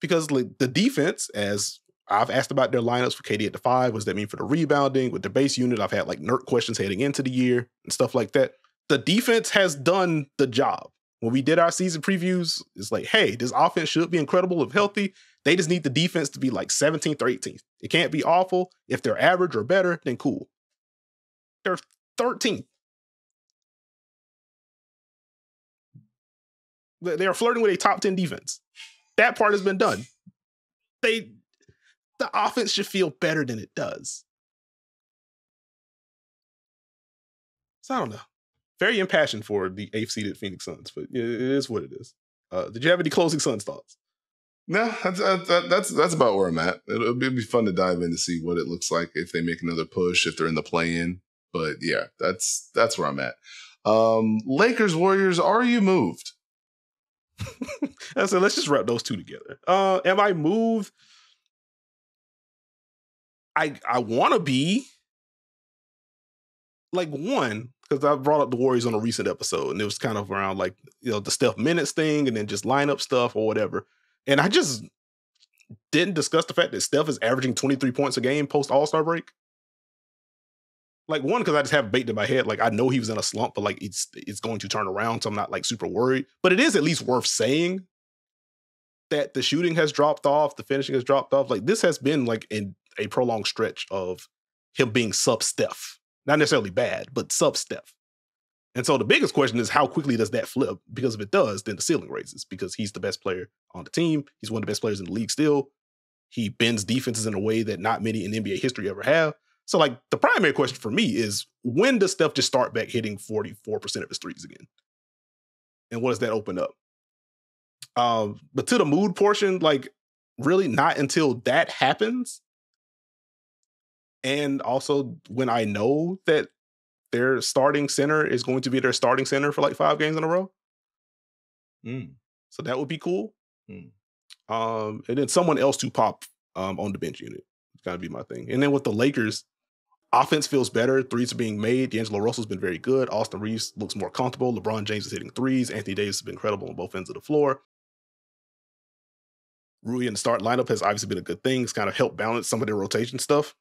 because like, the defense, as I've asked about their lineups for K D at the five, what does that mean for the rebounding with the base unit? I've had like nerd questions heading into the year and stuff like that. The defense has done the job. When we did our season previews, it's like, hey, this offense should be incredible if healthy. They just need the defense to be like seventeenth or eighteenth. It can't be awful. If they're average or better, then cool. They're thirteenth. They are flirting with a top ten defense. That part has been done. They, the offense should feel better than it does. So I don't know. Very impassioned for the eighth-seeded Phoenix Suns, but it is what it is. Uh, did you have any closing Suns thoughts? No, that's that's that's about where I'm at. It'll be fun to dive in to see what it looks like if they make another push, if they're in the play-in. But yeah, that's that's where I'm at. Um, Lakers, Warriors, are you moved? So let's just wrap those two together. Uh, am I moved? I I want to be. Like, one, because I brought up the Warriors on a recent episode, and it was kind of around like, you know, the Steph minutes thing and then just lineup stuff or whatever. And I just didn't discuss the fact that Steph is averaging twenty-three points a game post All-Star break. Like, one, because I just have bait in my head. Like, I know he was in a slump, but like it's it's going to turn around, so I'm not like super worried. But it is at least worth saying that the shooting has dropped off, the finishing has dropped off. Like, this has been like in a prolonged stretch of him being sub-Steph. Not necessarily bad, but sub-Steph. And so the biggest question is, how quickly does that flip? Because if it does, then the ceiling raises, because he's the best player on the team. He's one of the best players in the league still. He bends defenses in a way that not many in N B A history ever have. So, like, the primary question for me is, when does Steph just start back hitting forty-four percent of his threes again? And what does that open up? Um, but to the mood portion, like, really not until that happens. And also when I know that their starting center is going to be their starting center for like five games in a row. Mm. So that would be cool. Mm. Um, and then someone else to pop um, on the bench unit. It's got to be my thing. And then with the Lakers, offense feels better. Threes are being made. D'Angelo Russell's been very good. Austin Reeves looks more comfortable. LeBron James is hitting threes. Anthony Davis has been incredible on both ends of the floor. Rui in the start lineup has obviously been a good thing. It's kind of helped balance some of their rotation stuff.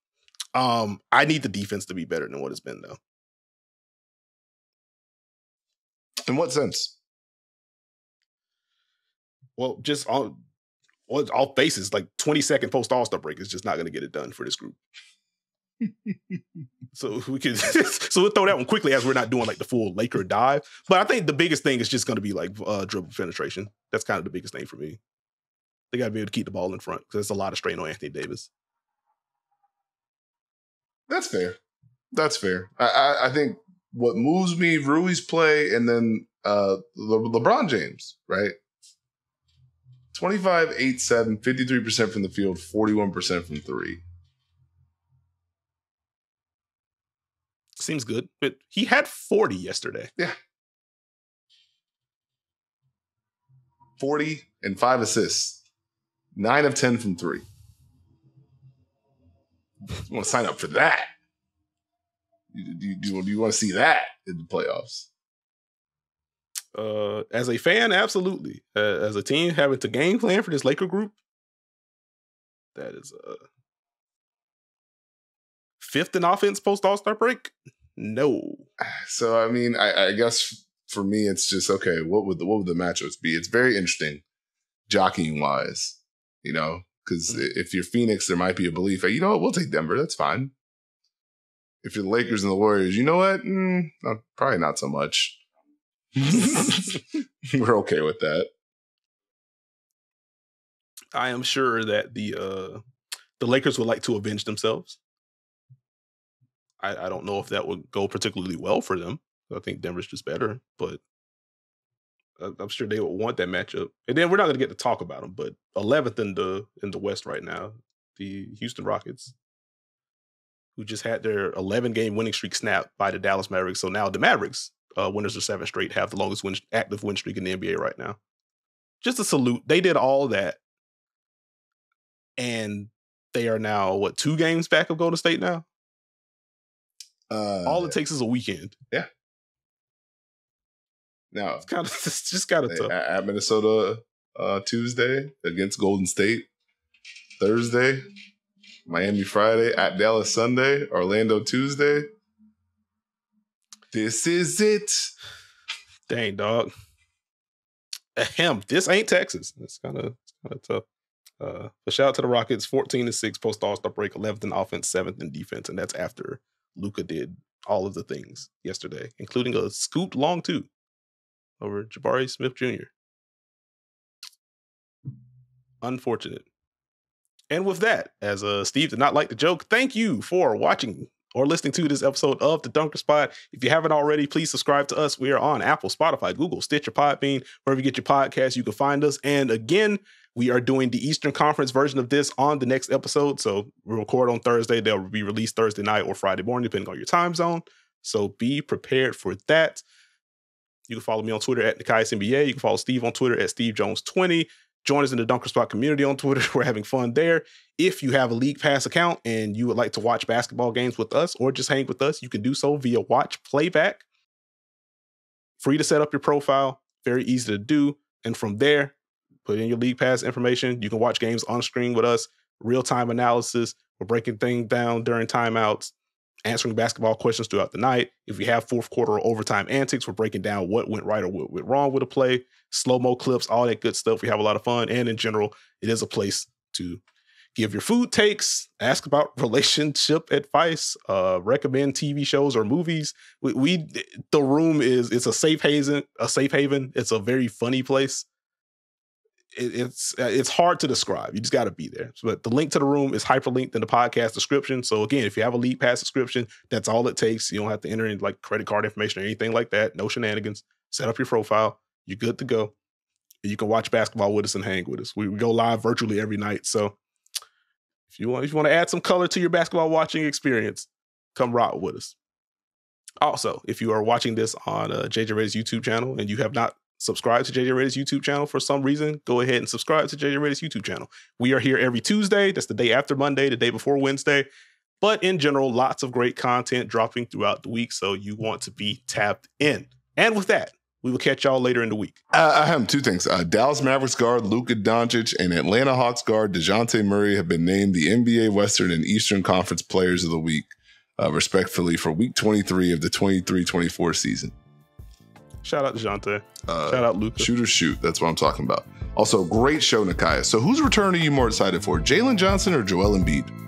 Um, I need the defense to be better than what it's been, though. In what sense? Well, just on all, all faces, like twenty-second post-All-Star break is just not going to get it done for this group. so we could, so we'll throw that one quickly, as we're not doing like the full Laker dive. But I think the biggest thing is just going to be like uh, dribble penetration. That's kind of the biggest thing for me. They got to be able to keep the ball in front, because that's a lot of strain on Anthony Davis. That's fair. That's fair. I, I, I think what moves me, Rui's play, and then uh, Le- LeBron James, right? twenty-five, eight, seven, fifty-three percent from the field, forty-one percent from three. Seems good, but he had forty yesterday. Yeah. forty and five assists. nine of ten from three. You want to sign up for that? Do you, do, you, do you want to see that in the playoffs? Uh, as a fan, absolutely. Uh, as a team, having to game plan for this Laker group, that is uh, fifth in offense post All-Star break? No. So, I mean, I, I guess for me, it's just, okay, what would the, what would the matchups be? It's very interesting, jockeying-wise, you know? Because mm-hmm. if you're Phoenix, there might be a belief, hey, you know what, we'll take Denver. That's fine. If you're the Lakers and the Warriors, you know what? Mm, no, probably not so much. We're okay with that. I am sure that the uh, the Lakers would like to avenge themselves. I, I don't know if that would go particularly well for them. I think Denver's just better, but I'm sure they would want that matchup. And then we're not going to get to talk about them, but eleventh in the in the West right now, the Houston Rockets, who just had their eleven-game winning streak snapped by the Dallas Mavericks. So now the Mavericks, uh, winners of seven straight, have the longest win, active win streak in the N B A right now. Just a salute. They did all that, and they are now, what, two games back of Golden State now? Uh, all it takes is a weekend. Yeah. Now, it's, kind of, it's just kind of tough. At Minnesota, uh, Tuesday against Golden State, Thursday, Miami Friday, at Dallas Sunday, Orlando Tuesday. This is it. Dang, dog. Ahem. This ain't Texas. It's kind of tough. Uh, but shout out to the Rockets, fourteen and six post All-Star break, eleventh in offense, seventh in defense, and that's after Luka did all of the things yesterday, including a scooped long two over Jabari Smith Junior Unfortunate. And with that, as uh, Steve did not like the joke, thank you for watching or listening to this episode of The Dunker Spot. If you haven't already, please subscribe to us. We are on Apple, Spotify, Google, Stitcher, Podbean, wherever you get your podcast, you can find us. And again, we are doing the Eastern Conference version of this on the next episode. So we'll record on Thursday. They'll be released Thursday night or Friday morning, depending on your time zone. So be prepared for that. You can follow me on Twitter at N B A. You can follow Steve on Twitter at Steve Jones twenty. Join us in the Dunker Spot community on Twitter. We're having fun there. If you have a League Pass account and you would like to watch basketball games with us or just hang with us, you can do so via watch playback. Free to set up your profile. Very easy to do. And from there, put in your League Pass information. You can watch games on screen with us. Real-time analysis. We're breaking things down during timeouts. Answering basketball questions throughout the night. If you have fourth quarter or overtime antics, we're breaking down what went right or what went wrong with a play. Slow-mo clips, all that good stuff. We have a lot of fun. And in general, it is a place to give your food takes, ask about relationship advice, uh, recommend T V shows or movies. We, we the room is it's a safe haven, a safe haven. It's a very funny place. It's it's hard to describe. You just got to be there. But the link to the room is hyperlinked in the podcast description. So again, if you have a League Pass subscription, that's all it takes. You don't have to enter in like credit card information or anything like that. No shenanigans. Set up your profile. You're good to go. And you can watch basketball with us and hang with us. We, we go live virtually every night. So if you want, if you want to add some color to your basketball watching experience, come rock with us. Also, if you are watching this on uh, J J Reddy's YouTube channel and you have not subscribe to J J Reddy's YouTube channel for some reason, go ahead and subscribe to J J Reddy's YouTube channel. We are here every Tuesday. That's the day after Monday, the day before Wednesday. But in general, lots of great content dropping throughout the week, so you want to be tapped in. And with that, we will catch y'all later in the week. Uh, I have two things. Uh, Dallas Mavericks guard Luka Doncic and Atlanta Hawks guard DeJounte Murray have been named the N B A Western and Eastern Conference Players of the Week, uh, respectfully, for week twenty-three of the twenty-three twenty-four season. Shout out DeJounte. Uh, Shout out Luka. Shoot or shoot. That's what I'm talking about. Also, great show, Nekias. So whose return are you more excited for? Jalen Johnson or Joel Embiid?